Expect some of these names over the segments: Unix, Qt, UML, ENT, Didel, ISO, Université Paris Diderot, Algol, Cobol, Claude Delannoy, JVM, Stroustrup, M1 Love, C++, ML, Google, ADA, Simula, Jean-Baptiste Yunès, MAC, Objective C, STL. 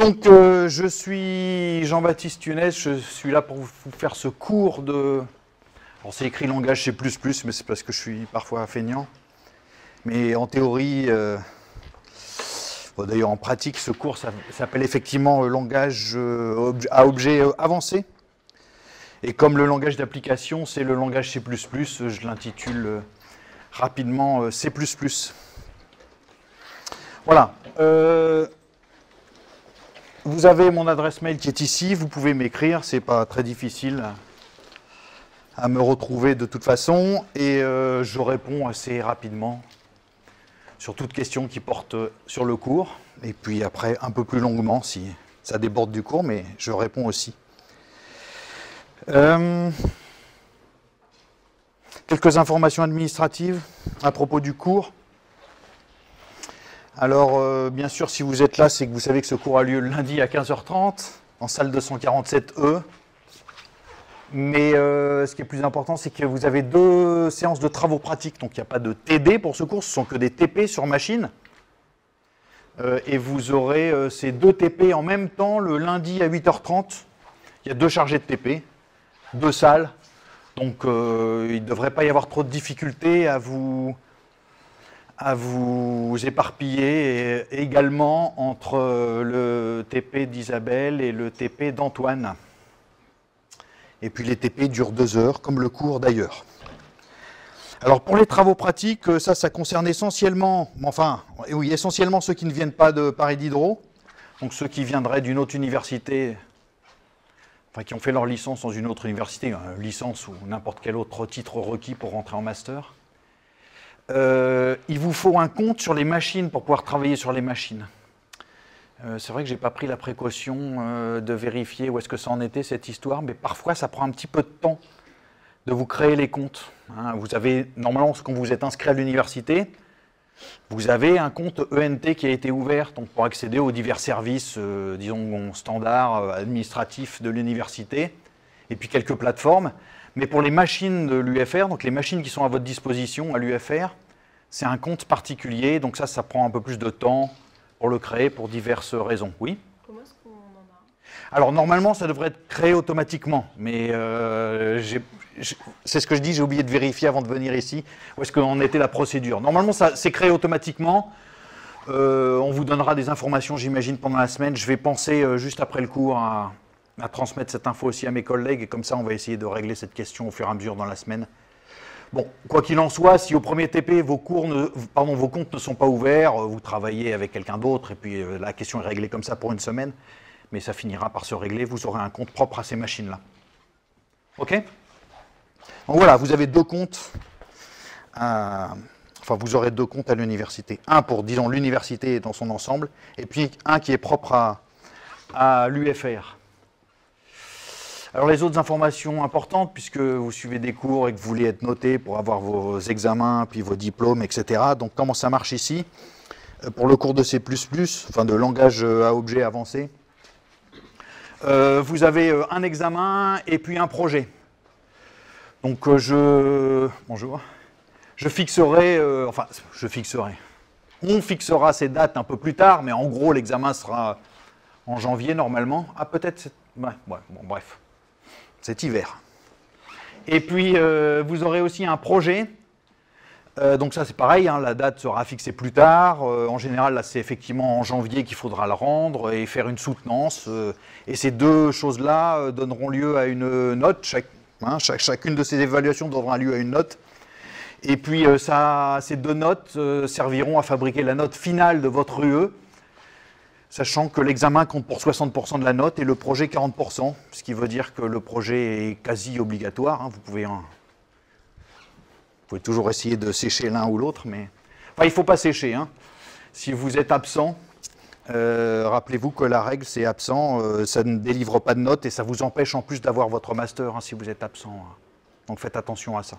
Donc, je suis Jean-Baptiste Yunès, je suis là pour vous faire ce cours de... Alors, c'est écrit langage C++, mais c'est parce que je suis parfois feignant. Mais en théorie, bon, d'ailleurs en pratique, ce cours s'appelle effectivement langage à objet avancé. Et comme le langage d'application, c'est le langage C++, je l'intitule rapidement C++. Voilà. Vous avez mon adresse mail qui est ici, vous pouvez m'écrire, c'est pas très difficile à me retrouver de toute façon, et je réponds assez rapidement sur toute question qui porte sur le cours, et puis après un peu plus longuement si ça déborde du cours, mais je réponds aussi. Quelques informations administratives à propos du cours. Alors, bien sûr, si vous êtes là, c'est que vous savez que ce cours a lieu le lundi à 15h30, en salle 247E. Mais ce qui est plus important, c'est que vous avez deux séances de travaux pratiques. Donc, il n'y a pas de TD pour ce cours, ce sont que des TP sur machine. Et vous aurez ces deux TP en même temps, le lundi à 8h30. Il y a deux chargés de TP, deux salles. Donc, il ne devrait pas y avoir trop de difficultés à vous éparpiller, et également entre le TP d'Isabelle et le TP d'Antoine. Et puis les TP durent 2 heures, comme le cours d'ailleurs. Alors pour les travaux pratiques, ça concerne essentiellement, enfin, oui, essentiellement ceux qui ne viennent pas de Paris Diderot, donc ceux qui viendraient d'une autre université, enfin qui ont fait leur licence dans une autre université, une licence ou n'importe quel autre titre requis pour rentrer en master. Il vous faut un compte sur les machines pour pouvoir travailler sur les machines. C'est vrai que je n'ai pas pris la précaution de vérifier où est-ce que ça en était cette histoire, mais parfois ça prend un petit peu de temps de vous créer les comptes. Hein, vous avez, normalement, quand vous êtes inscrit à l'université, vous avez un compte ENT qui a été ouvert donc pour accéder aux divers services, disons, standards administratifs de l'université, et puis quelques plateformes. Mais pour les machines de l'UFR, donc les machines qui sont à votre disposition à l'UFR, c'est un compte particulier, donc ça prend un peu plus de temps pour le créer pour diverses raisons. Oui? Comment est-ce qu'on en a? Alors normalement, ça devrait être créé automatiquement, mais c'est ce que je dis, j'ai oublié de vérifier avant de venir ici où est-ce qu'en était la procédure. Normalement, ça c'est créé automatiquement. On vous donnera des informations, j'imagine, pendant la semaine. Je vais penser juste après le cours à transmettre cette info aussi à mes collègues, et comme ça on va essayer de régler cette question au fur et à mesure dans la semaine. Bon, quoi qu'il en soit, si au premier TP vos comptes ne sont pas ouverts, vous travaillez avec quelqu'un d'autre, et puis la question est réglée comme ça pour une semaine, mais ça finira par se régler, vous aurez un compte propre à ces machines-là. OK? Donc voilà, vous avez deux comptes, enfin vous aurez deux comptes à l'université. Un pour, disons, l'université dans son ensemble, et puis un qui est propre à l'UFR. Alors les autres informations importantes, puisque vous suivez des cours et que vous voulez être noté pour avoir vos examens, puis vos diplômes, etc. Donc comment ça marche ici? Pour le cours de C++, enfin de langage à objet avancé, vous avez un examen et puis un projet. Donc Bonjour. Je fixerai... Enfin, je fixerai. On fixera ces dates un peu plus tard, mais en gros l'examen sera en janvier normalement. Ah peut-être... bon, bref. Cet hiver. Et puis, vous aurez aussi un projet. Donc ça, c'est pareil, hein, la date sera fixée plus tard. En général, là, c'est effectivement en janvier qu'il faudra le rendre et faire une soutenance. Et ces deux choses-là donneront lieu à une note. Chacune de ces évaluations donnera lieu à une note. Et puis, ces deux notes serviront à fabriquer la note finale de votre UE. Sachant que l'examen compte pour 60% de la note et le projet 40%, ce qui veut dire que le projet est quasi obligatoire. Hein. Vous pouvez toujours essayer de sécher l'un ou l'autre, mais enfin, il ne faut pas sécher. Hein. Si vous êtes absent, rappelez-vous que la règle, c'est absent, ça ne délivre pas de note et ça vous empêche en plus d'avoir votre master hein, si vous êtes absent. Donc faites attention à ça.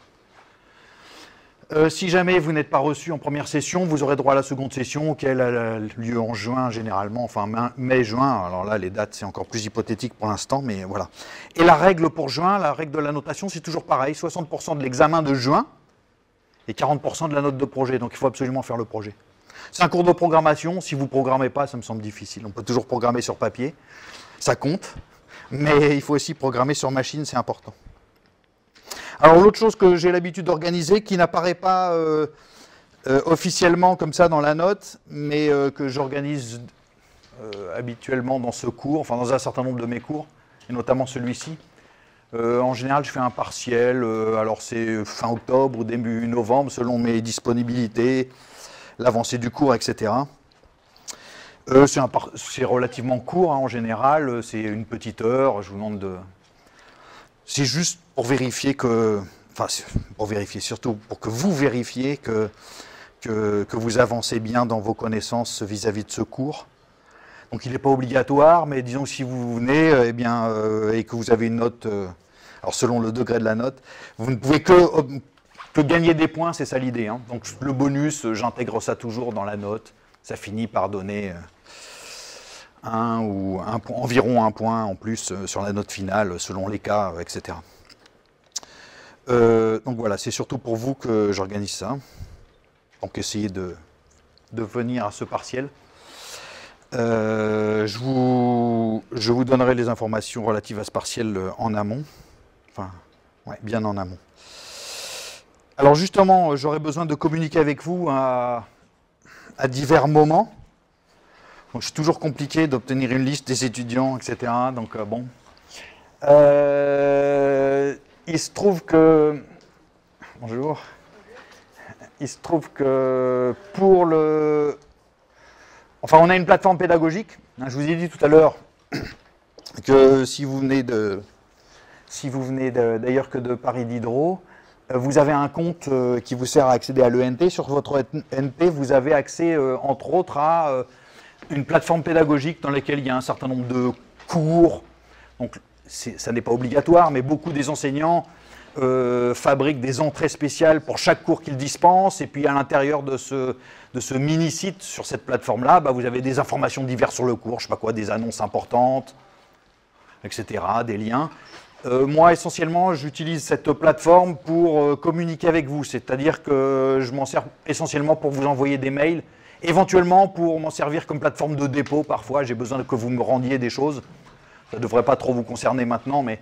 Si jamais vous n'êtes pas reçu en première session, vous aurez droit à la seconde session, qui a lieu en juin généralement, enfin mai-juin. Alors là, les dates, c'est encore plus hypothétique pour l'instant, mais voilà. Et la règle pour juin, la règle de la notation, c'est toujours pareil, 60% de l'examen de juin et 40% de la note de projet. Donc il faut absolument faire le projet. C'est un cours de programmation. Si vous ne programmez pas, ça me semble difficile. On peut toujours programmer sur papier, ça compte. Mais il faut aussi programmer sur machine, c'est important. Alors l'autre chose que j'ai l'habitude d'organiser, qui n'apparaît pas officiellement comme ça dans la note, mais que j'organise habituellement dans ce cours, enfin dans un certain nombre de mes cours, et notamment celui-ci. En général, je fais un partiel, alors c'est fin octobre ou début novembre, selon mes disponibilités, l'avancée du cours, etc. C'est relativement court, hein, en général, c'est une petite heure, je vous demande de... C'est juste pour vérifier que... Enfin, pour vérifier, surtout pour que vous vérifiez que vous avancez bien dans vos connaissances vis-à-vis de ce cours. Donc il n'est pas obligatoire, mais disons que si vous venez eh bien, et que vous avez une note, alors selon le degré de la note, vous ne pouvez que gagner des points, c'est ça l'idée. Hein. Donc le bonus, j'intègre ça toujours dans la note, ça finit par donner environ un point en plus sur la note finale, selon les cas, etc. Donc voilà, c'est surtout pour vous que j'organise ça. Donc essayez de venir à ce partiel. Je vous donnerai les informations relatives à ce partiel en amont. Enfin, ouais, bien en amont. Alors justement, j'aurai besoin de communiquer avec vous à divers moments. Donc, c'est toujours compliqué d'obtenir une liste des étudiants, etc. Donc bon. Il se trouve que... Bonjour. Il se trouve que pour le... Enfin, on a une plateforme pédagogique. Je vous ai dit tout à l'heure que si vous venez d'ailleurs que de Paris Diderot, vous avez un compte qui vous sert à accéder à l'ENT. Sur votre ENT, vous avez accès, entre autres, à une plateforme pédagogique dans laquelle il y a un certain nombre de cours. Donc, ça n'est pas obligatoire, mais beaucoup des enseignants fabriquent des entrées spéciales pour chaque cours qu'ils dispensent, et puis à l'intérieur de ce mini-site sur cette plateforme-là, bah, vous avez des informations diverses sur le cours, je sais pas quoi, des annonces importantes, etc., des liens. Moi, essentiellement, j'utilise cette plateforme pour communiquer avec vous, c'est-à-dire que je m'en sers essentiellement pour vous envoyer des mails, éventuellement pour m'en servir comme plateforme de dépôt, parfois j'ai besoin que vous me rendiez des choses. Ça ne devrait pas trop vous concerner maintenant, mais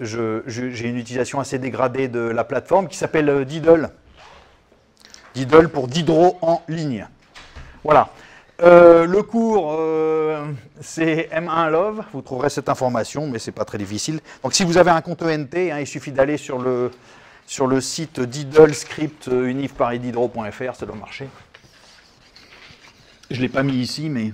j'ai une utilisation assez dégradée de la plateforme qui s'appelle Didel. Didel pour Diderot en ligne. Voilà. Le cours, c'est M1 Love. Vous trouverez cette information, mais ce n'est pas très difficile. Donc, si vous avez un compte ENT, hein, il suffit d'aller sur le site Didel script univparisdiderot.fr. Ça doit marcher. Je ne l'ai pas mis ici, mais...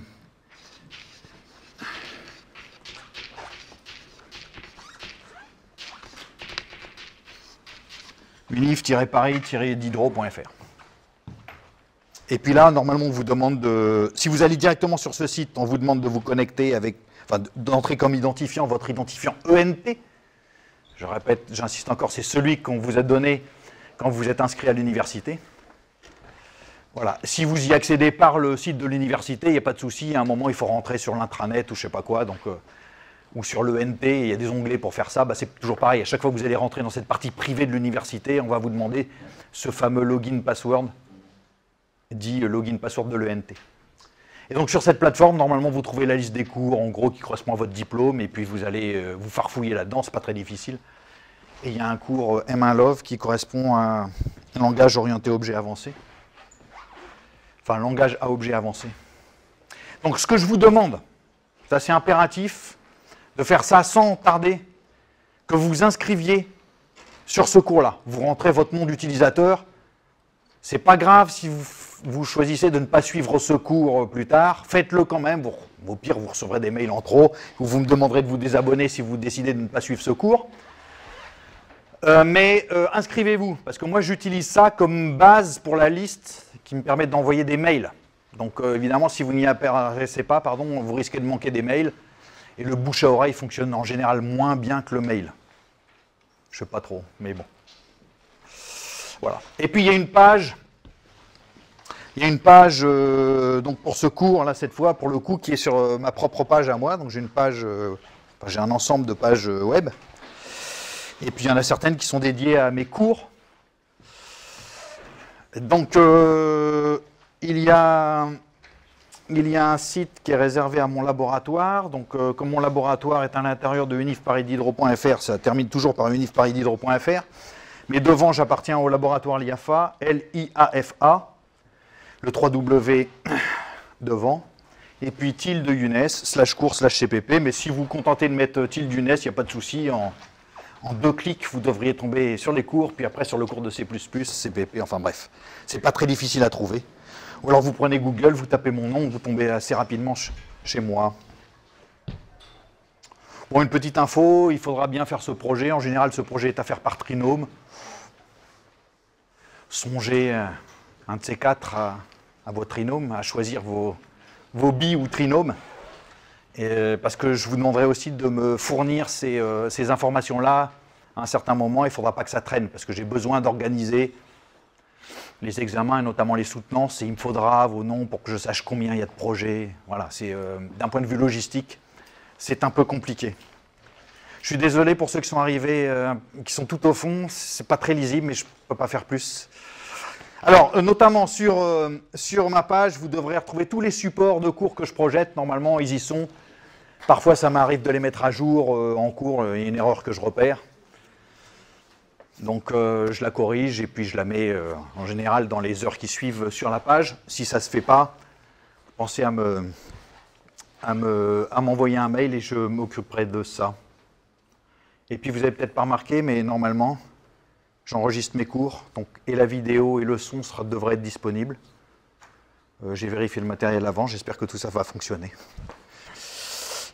unif-paris-diderot.fr. Et puis là, normalement, on vous demande de... Si vous allez directement sur ce site, on vous demande de vous connecter avec... Enfin, d'entrer comme identifiant votre identifiant ENT. Je répète, j'insiste encore, c'est celui qu'on vous a donné quand vous êtes inscrit à l'université. Voilà. Si vous y accédez par le site de l'université, il n'y a pas de souci. À un moment, il faut rentrer sur l'intranet ou je ne sais pas quoi, donc... ou sur l'ENT, il y a des onglets pour faire ça, bah c'est toujours pareil. À chaque fois que vous allez rentrer dans cette partie privée de l'université, on va vous demander ce fameux login password, dit login password de l'ENT. Et donc sur cette plateforme, normalement, vous trouvez la liste des cours, en gros, qui correspond à votre diplôme, et puis vous allez vous farfouiller là-dedans, c'est pas très difficile. Et il y a un cours M1 Love qui correspond à un langage orienté objet avancé. Enfin, langage à objet avancé. Donc ce que je vous demande, c'est assez impératif, de faire ça sans tarder, que vous vous inscriviez sur ce cours-là. Vous rentrez votre nom d'utilisateur. C'est pas grave si vous choisissez de ne pas suivre ce cours plus tard. Faites-le quand même. Au pire, vous recevrez des mails en trop où vous me demanderez de vous désabonner si vous décidez de ne pas suivre ce cours. Mais inscrivez-vous, parce que moi, j'utilise ça comme base pour la liste qui me permet d'envoyer des mails. Donc, évidemment, si vous n'y apparaissez pas, pardon, vous risquez de manquer des mails. Et le bouche à oreille fonctionne en général moins bien que le mail. Je sais pas trop, mais bon. Voilà. Et puis il y a une page. Il y a une page donc pour ce cours là cette fois, pour le coup, qui est sur ma propre page à moi. Donc j'ai une page, j'ai un ensemble de pages web. Et puis il y en a certaines qui sont dédiées à mes cours. Donc Il y a un site qui est réservé à mon laboratoire. Donc, comme mon laboratoire est à l'intérieur de unifparisdiderot.fr, ça termine toujours par unifparisdiderot.fr. Mais devant, j'appartiens au laboratoire Liafa, L-I-A-F-A, le 3W devant. Et puis tilde Younes, /cours/cpp. Mais si vous vous contentez de mettre tilde Younes, il n'y a pas de souci. En deux clics, vous devriez tomber sur les cours, puis après sur le cours de C++, CPP, enfin bref. C'est pas très difficile à trouver. Ou alors vous prenez Google, vous tapez mon nom, vous tombez assez rapidement chez moi. Bon, une petite info, il faudra bien faire ce projet. En général, ce projet est à faire par trinôme. Songez, un de ces quatre, à vos trinômes, à choisir vos billes ou trinômes. Et parce que je vous demanderai aussi de me fournir ces informations-là à un certain moment. Il ne faudra pas que ça traîne, parce que j'ai besoin d'organiser les examens, et notamment les soutenances, et il me faudra vos noms pour que je sache combien il y a de projets. Voilà, d'un point de vue logistique, c'est un peu compliqué. Je suis désolé pour ceux qui sont arrivés, qui sont tout au fond, c'est pas très lisible, mais je ne peux pas faire plus. Alors, notamment sur ma page, vous devrez retrouver tous les supports de cours que je projette. Normalement, ils y sont. Parfois, ça m'arrive de les mettre à jour en cours. Il y a une erreur que je repère. Donc, je la corrige et puis je la mets en général dans les heures qui suivent sur la page. Si ça ne se fait pas, pensez à m'envoyer un mail et je m'occuperai de ça. Et puis, vous n'avez peut-être pas remarqué, mais normalement... J'enregistre mes cours, donc, et la vidéo et le son devraient être disponibles. J'ai vérifié le matériel avant, j'espère que tout ça va fonctionner.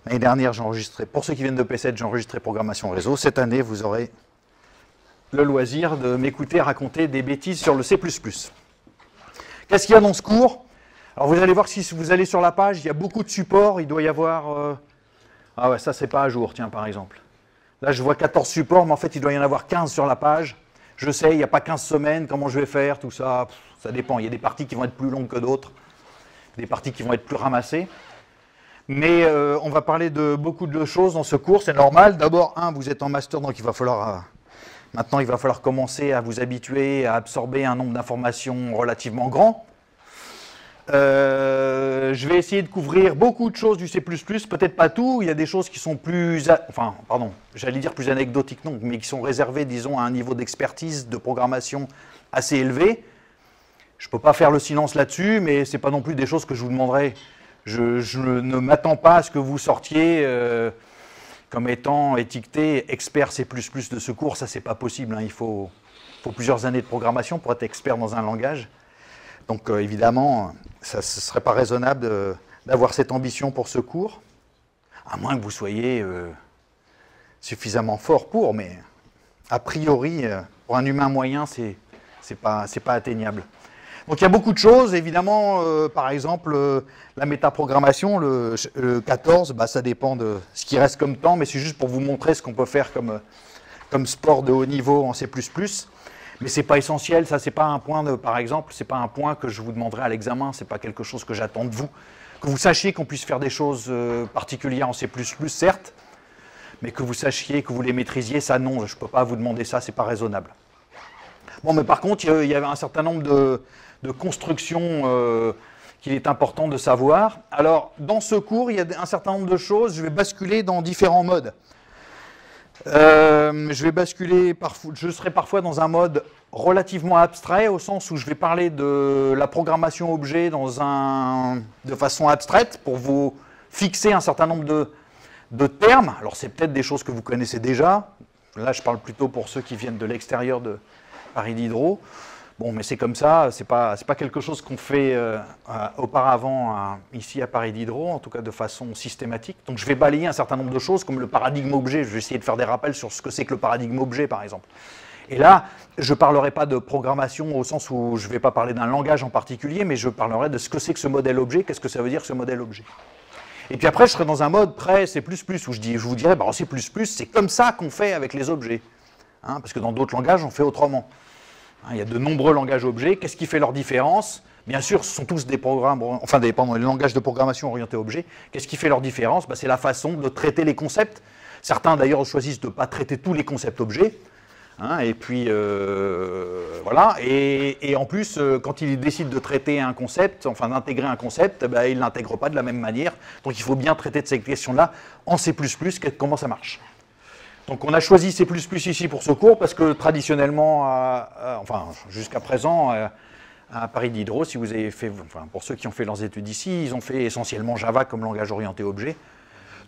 L'année dernière, j'enregistrais, pour ceux qui viennent de P7, j'enregistrais Programmation Réseau. Cette année, vous aurez le loisir de m'écouter raconter des bêtises sur le C++. Qu'est-ce qu'il y a dans ce cours? Alors, vous allez voir, si vous allez sur la page, il y a beaucoup de supports. Il doit y avoir... Ah ouais, ça, c'est pas à jour, tiens, par exemple. Là, je vois 14 supports, mais en fait, il doit y en avoir 15 sur la page. Je sais, il n'y a pas 15 semaines, comment je vais faire, tout ça, ça dépend. Il y a des parties qui vont être plus longues que d'autres, des parties qui vont être plus ramassées. Mais on va parler de beaucoup de choses dans ce cours, c'est normal. D'abord, vous êtes en master, donc maintenant il va falloir commencer à vous habituer à absorber un nombre d'informations relativement grand. Je vais essayer de couvrir beaucoup de choses du C++, peut-être pas tout. Il y a des choses qui sont plus anecdotiques, non, mais qui sont réservées, disons, à un niveau d'expertise, de programmation assez élevé. Je ne peux pas faire le silence là-dessus, mais ce n'est pas non plus des choses que je vous demanderai. Je ne m'attends pas à ce que vous sortiez comme étant étiqueté expert C++ de ce cours. Ça, c'est pas possible, hein. Il faut plusieurs années de programmation pour être expert dans un langage. Donc, évidemment, ça ne serait pas raisonnable d'avoir cette ambition pour ce cours, à moins que vous soyez suffisamment fort pour, mais a priori, pour un humain moyen, c'est pas atteignable. Donc, il y a beaucoup de choses, évidemment, par exemple, la métaprogrammation, le 14, bah, ça dépend de ce qui reste comme temps, mais c'est juste pour vous montrer ce qu'on peut faire comme sport de haut niveau en C++. Mais ce n'est pas essentiel, ça, c'est pas un point, par exemple, c'est pas un point que je vous demanderai à l'examen, c'est pas quelque chose que j'attends de vous. Que vous sachiez qu'on puisse faire des choses particulières en C++, certes, mais que vous sachiez que vous les maîtrisiez, ça non, je ne peux pas vous demander ça, c'est pas raisonnable. Bon, mais par contre, il y avait un certain nombre de constructions qu'il est important de savoir. Alors, dans ce cours, il y a un certain nombre de choses, je vais basculer dans différents modes. Je serai parfois dans un mode relativement abstrait, au sens où je vais parler de la programmation objet de façon abstraite pour vous fixer un certain nombre de termes. Alors, c'est peut-être des choses que vous connaissez déjà. Là, je parle plutôt pour ceux qui viennent de l'extérieur de Paris Diderot. Bon, mais c'est comme ça, c'est pas quelque chose qu'on fait auparavant ici à Paris Diderot, en tout cas de façon systématique. Donc je vais balayer un certain nombre de choses, comme le paradigme objet. Je vais essayer de faire des rappels sur ce que c'est que le paradigme objet, par exemple. Et là, je ne parlerai pas de programmation au sens où je ne vais pas parler d'un langage en particulier, mais je parlerai de ce que c'est que ce modèle objet, qu'est-ce que ça veut dire ce modèle objet. Et puis après, je serai dans un mode très C++, où je vous dirai, bah, en C++, c'est comme ça qu'on fait avec les objets. Hein, parce que dans d'autres langages, on fait autrement. Il y a de nombreux langages objets. Qu'est-ce qui fait leur différence? Bien sûr, ce sont tous des programmes, enfin des langages de programmation orientés objets. Qu'est-ce qui fait leur différence? Ben, c'est la façon de traiter les concepts. Certains d'ailleurs choisissent de ne pas traiter tous les concepts objets. Hein, et puis, voilà. Et en plus, quand il décide de traiter un concept, enfin d'intégrer un concept, bah, il ne l'intègre pas de la même manière. Donc, il faut bien traiter de ces questions-là en C++, comment ça marche. Donc, on a choisi C++ ici pour ce cours parce que traditionnellement, enfin, jusqu'à présent, à Paris Diderot, si vous avez fait, enfin, pour ceux qui ont fait leurs études ici, ils ont fait essentiellement Java comme langage orienté objet.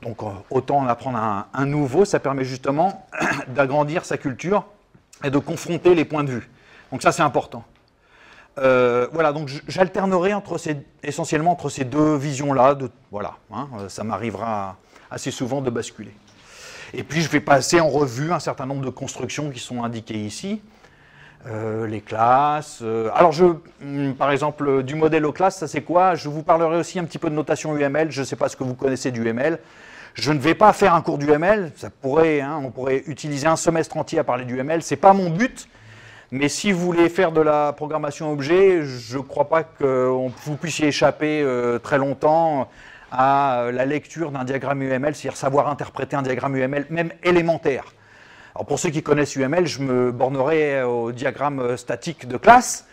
Donc, autant en apprendre un nouveau, ça permet justement d'agrandir sa culture et de confronter les points de vue. Donc ça, c'est important. Voilà, donc j'alternerai essentiellement entre ces deux visions-là. Voilà, hein, ça m'arrivera assez souvent de basculer. Et puis, je vais passer en revue un certain nombre de constructions qui sont indiquées ici. Les classes. Alors, par exemple, du modèle aux classes, ça c'est quoi? Je vous parlerai aussi un petit peu de notation UML. Je ne sais pas ce que vous connaissez du UML. Je ne vais pas faire un cours d'UML, ça pourrait, hein, on pourrait utiliser un semestre entier à parler d'UML, ce n'est pas mon but, mais si vous voulez faire de la programmation objet, je ne crois pas que vous puissiez échapper très longtemps à la lecture d'un diagramme UML, c'est-à-dire savoir interpréter un diagramme UML, même élémentaire. Alors pour ceux qui connaissent UML, je me bornerai au diagramme statique de classe,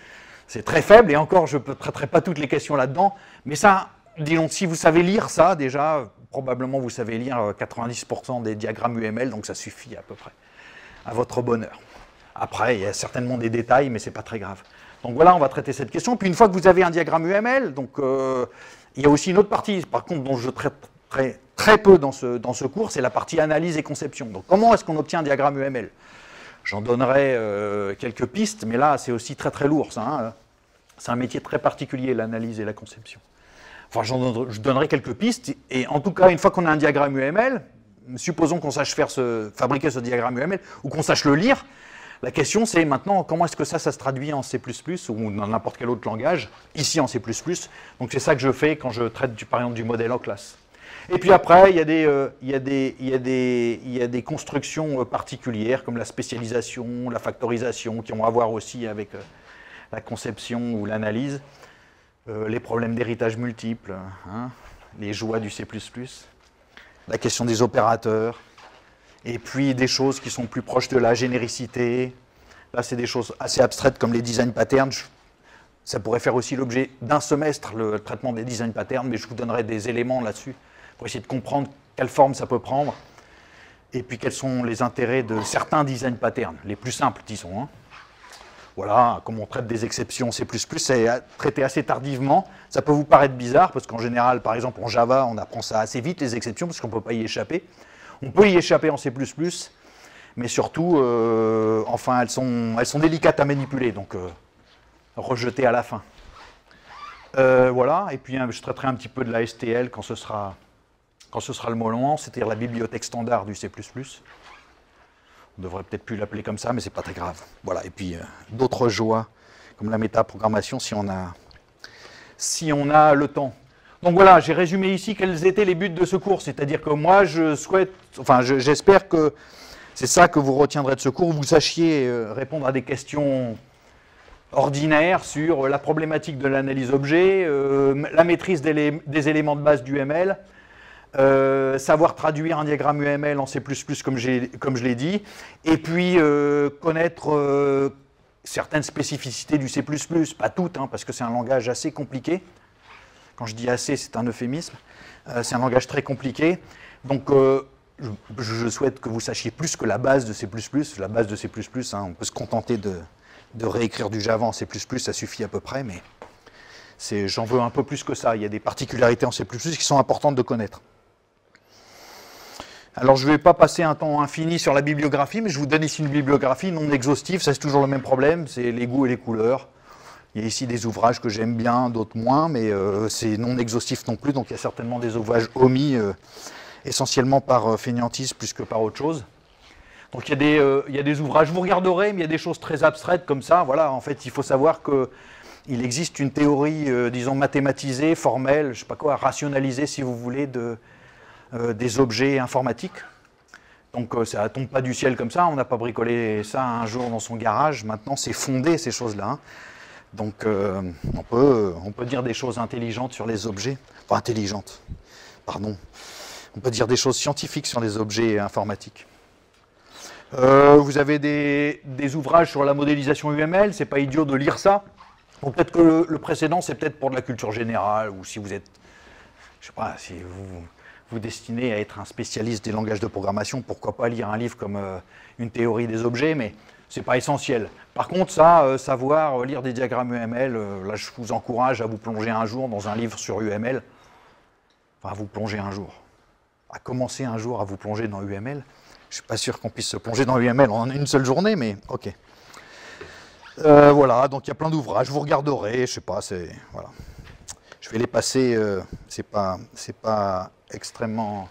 c'est très faible, et encore je ne traiterai pas toutes les questions là-dedans, mais ça, disons, si vous savez lire ça déjà, probablement, vous savez lire 90% des diagrammes UML, donc ça suffit à peu près à votre bonheur. Après, il y a certainement des détails, mais ce n'est pas très grave. Donc voilà, on va traiter cette question. Puis une fois que vous avez un diagramme UML, donc, il y a aussi une autre partie, par contre, dont je traite très peu dans ce cours, c'est la partie analyse et conception. Donc comment est-ce qu'on obtient un diagramme UML? J'en donnerai quelques pistes, mais là, c'est aussi très lourd. Hein. C'est un métier très particulier, l'analyse et la conception. Enfin, je donnerai quelques pistes, et en tout cas, une fois qu'on a un diagramme UML, supposons qu'on sache fabriquer ce diagramme UML, ou qu'on sache le lire, la question c'est maintenant, comment est-ce que ça se traduit en C++, ou dans n'importe quel autre langage, ici en C++, donc c'est ça que je fais quand je traite, par exemple, du modèle en classe. Et puis après, il y a des constructions particulières, comme la spécialisation, la factorisation, qui ont à voir aussi avec la conception ou l'analyse. Les problèmes d'héritage multiple, hein, les joies du C++, la question des opérateurs, et puis des choses qui sont plus proches de la généricité. Là, c'est des choses assez abstraites comme les design patterns. Ça pourrait faire aussi l'objet d'un semestre, le traitement des design patterns, mais je vous donnerai des éléments là-dessus pour essayer de comprendre quelle forme ça peut prendre, et puis quels sont les intérêts de certains design patterns, les plus simples, disons, hein. Voilà, comme on traite des exceptions C++, c'est traité assez tardivement. Ça peut vous paraître bizarre, parce qu'en général, par exemple, en Java, on apprend ça assez vite, les exceptions, parce qu'on ne peut pas y échapper. On peut y échapper en C++, mais surtout, enfin, elles sont délicates à manipuler, donc rejetées à la fin. Voilà, et puis je traiterai un petit peu de la STL quand ce sera le moment, c'est-à-dire la bibliothèque standard du C++. On devrait peut-être plus l'appeler comme ça, mais c'est pas très grave. Voilà. Et puis d'autres joies, comme la métaprogrammation, si on a le temps. Donc voilà, j'ai résumé ici quels étaient les buts de ce cours. C'est-à-dire que moi, j'espère que c'est ça que vous retiendrez de ce cours. Vous sachiez répondre à des questions ordinaires sur la problématique de l'analyse objet, la maîtrise des éléments de base du ML. Savoir traduire un diagramme UML en C++, comme je l'ai dit, et puis connaître certaines spécificités du C++, pas toutes, hein, parce que c'est un langage assez compliqué. Quand je dis assez, c'est un euphémisme. C'est un langage très compliqué. Donc, je souhaite que vous sachiez plus que la base de C++. La base de C++, hein, on peut se contenter de réécrire du Java en C++, ça suffit à peu près, mais j'en veux un peu plus que ça. Il y a des particularités en C++ qui sont importantes de connaître. Alors, je ne vais pas passer un temps infini sur la bibliographie, mais je vous donne ici une bibliographie non exhaustive. Ça, c'est toujours le même problème, c'est les goûts et les couleurs. Il y a ici des ouvrages que j'aime bien, d'autres moins, mais c'est non exhaustif non plus. Donc, il y a certainement des ouvrages omis, essentiellement par fainéantise plus que par autre chose. Donc, il y a des ouvrages, vous regarderez, mais il y a des choses très abstraites comme ça. Voilà, en fait, il faut savoir qu'il existe une théorie, disons, mathématisée, formelle, je ne sais pas quoi, rationalisée, si vous voulez, des objets informatiques. Donc ça ne tombe pas du ciel comme ça, on n'a pas bricolé ça un jour dans son garage, maintenant c'est fondé ces choses-là. Hein. Donc on peut dire des choses intelligentes sur les objets, enfin intelligentes, pardon, on peut dire des choses scientifiques sur les objets informatiques. Vous avez des ouvrages sur la modélisation UML, c'est pas idiot de lire ça. Donc peut-être que le précédent, c'est peut-être pour de la culture générale, ou si vous êtes, je sais pas, si vous vous destinez à être un spécialiste des langages de programmation, pourquoi pas lire un livre comme une théorie des objets, mais c'est pas essentiel. Par contre, ça, savoir lire des diagrammes UML, là je vous encourage à vous plonger un jour dans un livre sur UML, enfin à vous plonger un jour, à commencer un jour à vous plonger dans UML. Je ne suis pas sûr qu'on puisse se plonger dans UML en une seule journée, mais ok. Voilà, donc il y a plein d'ouvrages, vous regarderez, je ne sais pas, c'est... Voilà. Je vais les passer, c'est pas extrêmement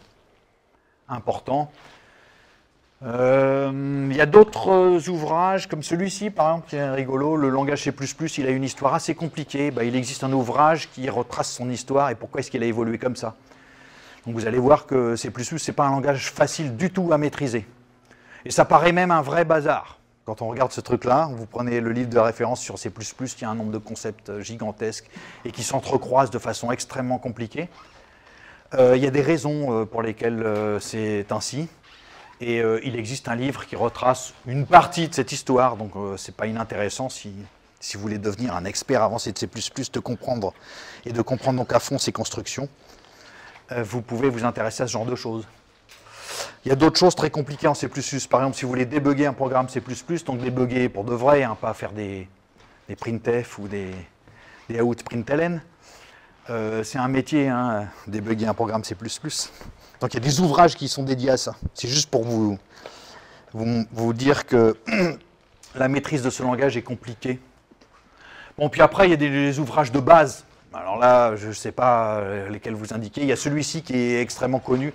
important. Il y a d'autres ouvrages, comme celui-ci, par exemple, qui est rigolo, le langage C++, il a une histoire assez compliquée. Bah, il existe un ouvrage qui retrace son histoire et pourquoi est-ce qu'il a évolué comme ça. Donc vous allez voir que C++, ce n'est pas un langage facile du tout à maîtriser. Et ça paraît même un vrai bazar. Quand on regarde ce truc-là, vous prenez le livre de référence sur C++, qui a un nombre de concepts gigantesques et qui s'entrecroisent de façon extrêmement compliquée. Il y a des raisons pour lesquelles c'est ainsi. Et il existe un livre qui retrace une partie de cette histoire. Donc ce n'est pas inintéressant si vous voulez devenir un expert avancé de C++, de comprendre donc à fond ces constructions. Vous pouvez vous intéresser à ce genre de choses. Il y a d'autres choses très compliquées en C++. Par exemple, si vous voulez débugger un programme C++, donc débugger pour de vrai, hein, pas faire des printf ou des out println, c'est un métier, hein, débugger un programme C++. Donc il y a des ouvrages qui sont dédiés à ça. C'est juste pour vous dire que la maîtrise de ce langage est compliquée. Bon, puis après, il y a des ouvrages de base. Alors là, je ne sais pas lesquels vous indiquez. Il y a celui-ci qui est extrêmement connu.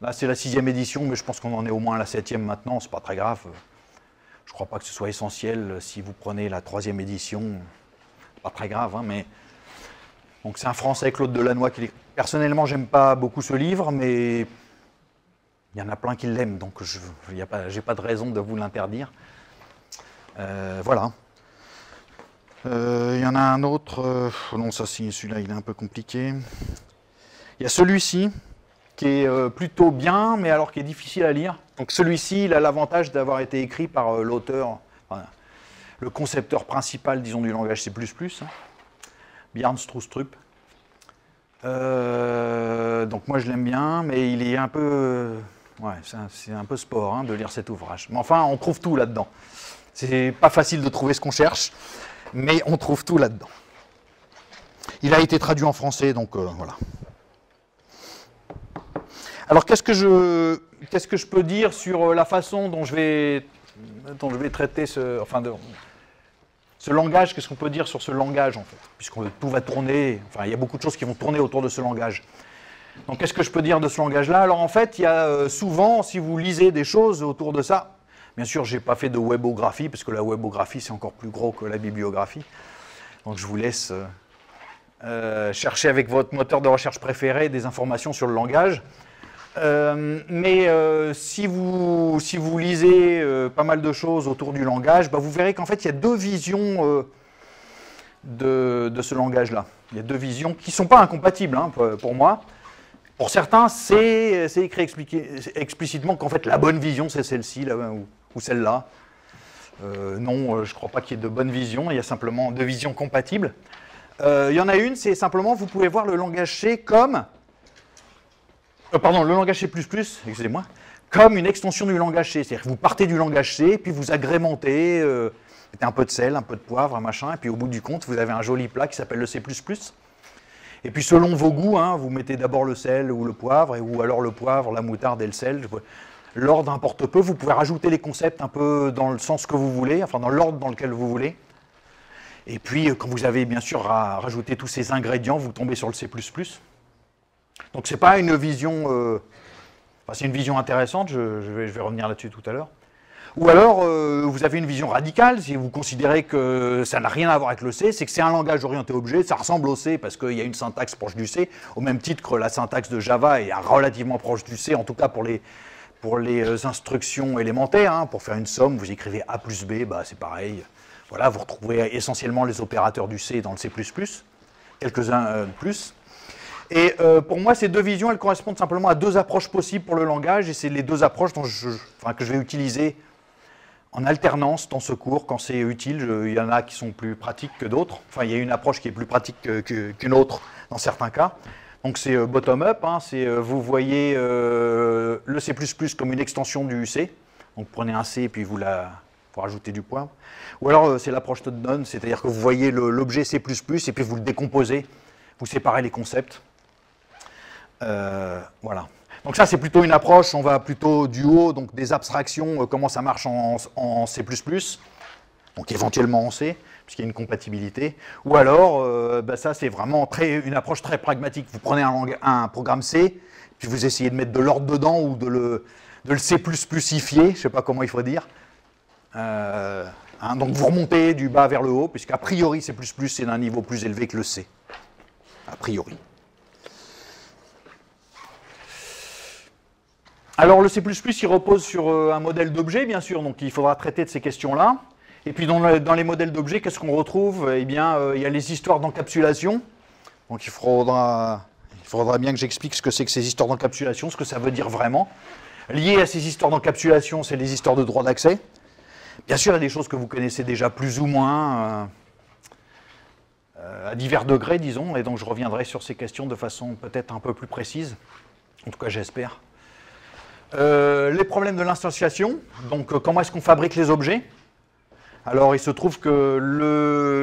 Là, c'est la 6e édition, mais je pense qu'on en est au moins à la 7e maintenant. Ce n'est pas très grave. Je ne crois pas que ce soit essentiel. Si vous prenez la 3e édition, c'est pas très grave. Hein, mais... Donc c'est un Français, Claude Delannoy, qui l'écrit. Personnellement, j'aime pas beaucoup ce livre, mais il y en a plein qui l'aiment. Donc je n'ai pas de raison de vous l'interdire. Voilà. Il y en a un autre, non, ça si, celui-là il est un peu compliqué. Il y a celui-ci qui est plutôt bien, mais alors qui est difficile à lire. Donc celui-ci, il a l'avantage d'avoir été écrit par l'auteur, enfin, le concepteur principal, disons, du langage C++, hein, Bjarne Stroustrup. Donc moi je l'aime bien, mais il est un peu, ouais, c'est un peu sport, hein, de lire cet ouvrage. Mais enfin, on trouve tout là-dedans. C'est pas facile de trouver ce qu'on cherche. Mais on trouve tout là-dedans. Il a été traduit en français, donc voilà. Alors, qu'est-ce que je peux dire sur la façon dont je vais traiter ce langage? Qu'est-ce qu'on peut dire sur ce langage, en fait? Puisqu'on tout va tourner, enfin, il y a beaucoup de choses qui vont tourner autour de ce langage. Donc, qu'est-ce que je peux dire de ce langage-là? Alors, en fait, il y a souvent, si vous lisez des choses autour de ça, bien sûr, je n'ai pas fait de webographie, parce que la webographie, c'est encore plus gros que la bibliographie. Donc, je vous laisse chercher avec votre moteur de recherche préféré des informations sur le langage. Si vous lisez pas mal de choses autour du langage, bah, vous verrez qu'en fait, il y a deux visions de ce langage-là. Il y a deux visions qui ne sont pas incompatibles, hein, pour moi. Pour certains, c'est écrit explicitement qu'en fait, la bonne vision, c'est celle-ci, ou celle-là. Non, je ne crois pas qu'il y ait de bonne vision, il y a simplement deux visions compatibles. Il y en a une, c'est simplement, vous pouvez voir le langage C comme... pardon, le langage C++, excusez-moi, comme une extension du langage C. C'est-à-dire que vous partez du langage C, puis vous agrémentez, mettez un peu de sel, un peu de poivre, un machin, et puis au bout du compte, vous avez un joli plat qui s'appelle le C++. Et puis selon vos goûts, hein, vous mettez d'abord le sel ou le poivre, ou alors le poivre, la moutarde et le sel. L'ordre importe peu, vous pouvez rajouter les concepts un peu dans le sens que vous voulez, enfin dans l'ordre dans lequel vous voulez. Et puis quand vous avez bien sûr rajouté tous ces ingrédients, vous tombez sur le C++. Donc c'est pas une vision... Enfin, c'est une vision intéressante, je vais revenir là-dessus tout à l'heure. Ou alors, vous avez une vision radicale, si vous considérez que ça n'a rien à voir avec le C, c'est que c'est un langage orienté objet, ça ressemble au C parce qu'il y a une syntaxe proche du C, au même titre que la syntaxe de Java est relativement proche du C, en tout cas pour les instructions élémentaires, hein, pour faire une somme, vous écrivez A plus B, bah, c'est pareil. Voilà, vous retrouvez essentiellement les opérateurs du C dans le C++, quelques-uns de plus. Et pour moi, ces deux visions, elles correspondent simplement à deux approches possibles pour le langage, et c'est les deux approches que je vais utiliser en alternance dans ce cours, quand c'est utile. Il y en a qui sont plus pratiques que d'autres. Enfin, il y a une approche qui est plus pratique qu'une autre dans certains cas. Donc c'est bottom-up, hein, vous voyez le C++ comme une extension du C. Donc prenez un C et puis vous rajoutez du point. Ou alors c'est l'approche top-down, c'est-à-dire que vous voyez l'objet C++ et puis vous le décomposez, vous séparez les concepts. Voilà. Donc ça c'est plutôt une approche, on va plutôt du haut, donc des abstractions, comment ça marche en C++, donc éventuellement en C, puisqu'il y a une compatibilité. Ou alors, ça c'est vraiment une approche très pragmatique, vous prenez un programme C, puis vous essayez de mettre de l'ordre dedans ou de le C++ifier, je ne sais pas comment il faut dire. Donc vous remontez du bas vers le haut, puisqu'a priori C++ c'est d'un niveau plus élevé que le C, a priori. Alors le C++, il repose sur un modèle d'objet, bien sûr, donc il faudra traiter de ces questions-là. Et puis dans les modèles d'objets, qu'est-ce qu'on retrouve? Eh bien, il y a les histoires d'encapsulation. Donc il faudra bien que j'explique ce que c'est que ces histoires d'encapsulation, ce que ça veut dire vraiment. Liées à ces histoires d'encapsulation, c'est les histoires de droit d'accès. Bien sûr, il y a des choses que vous connaissez déjà plus ou moins, à divers degrés, disons. Et donc je reviendrai sur ces questions de façon peut-être un peu plus précise. En tout cas, j'espère. Les problèmes de l'instanciation, donc comment est-ce qu'on fabrique les objets? Alors il se trouve que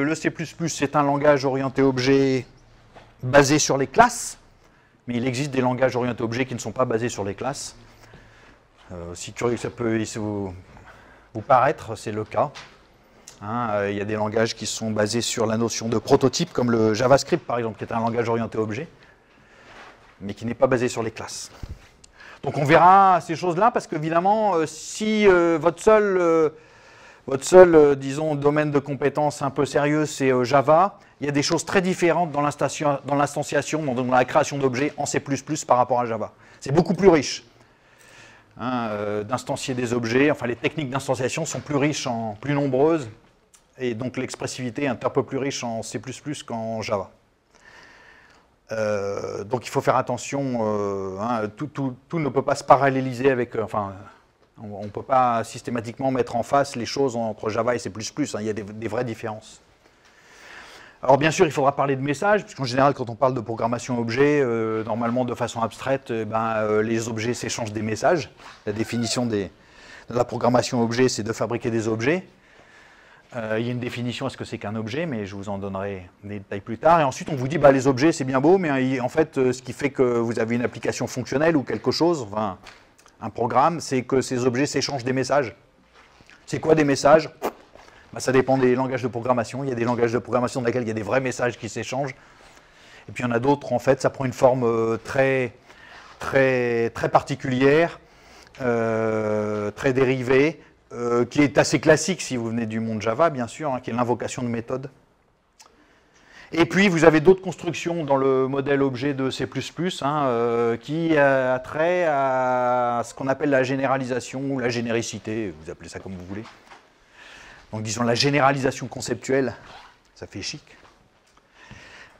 le C++ c'est un langage orienté objet basé sur les classes, mais il existe des langages orientés objets qui ne sont pas basés sur les classes. Aussi curieux que ça peut vous paraître, c'est le cas. Hein, il y a des langages qui sont basés sur la notion de prototype, comme le JavaScript par exemple, qui est un langage orienté objet, mais qui n'est pas basé sur les classes. Donc on verra ces choses-là, parce qu'évidemment, si votre seul disons, domaine de compétences un peu sérieux, c'est Java, il y a des choses très différentes dans l'instanciation, dans la création d'objets en C++ par rapport à Java. C'est beaucoup plus riche d'instancier des objets, enfin les techniques d'instanciation sont plus riches, plus nombreuses, et donc l'expressivité est un peu plus riche en C++ qu'en Java. Donc il faut faire attention, tout ne peut pas se paralléliser avec, on ne peut pas systématiquement mettre en face les choses entre Java et C++, il y a des vraies différences. Alors bien sûr il faudra parler de messages, puisqu'en général quand on parle de programmation objet, normalement de façon abstraite, les objets s'échangent des messages. La définition de la programmation objet, c'est de fabriquer des objets. Il y a une définition à ce que c'est qu'un objet, mais je vous en donnerai des détails plus tard. Et ensuite, on vous dit, les objets, c'est bien beau, mais en fait, ce qui fait que vous avez une application fonctionnelle ou quelque chose, un programme, c'est que ces objets s'échangent des messages. C'est quoi des messages? Ça dépend des langages de programmation. Il y a des langages de programmation dans lesquels il y a des vrais messages qui s'échangent. Et puis, il y en a d'autres, en fait, ça prend une forme très, très, très particulière, très dérivée, qui est assez classique si vous venez du monde Java, bien sûr, qui est l'invocation de méthode. Et puis, vous avez d'autres constructions dans le modèle objet de C++, qui a trait à ce qu'on appelle la généralisation ou la généricité, vous appelez ça comme vous voulez. Donc, disons la généralisation conceptuelle, ça fait chic.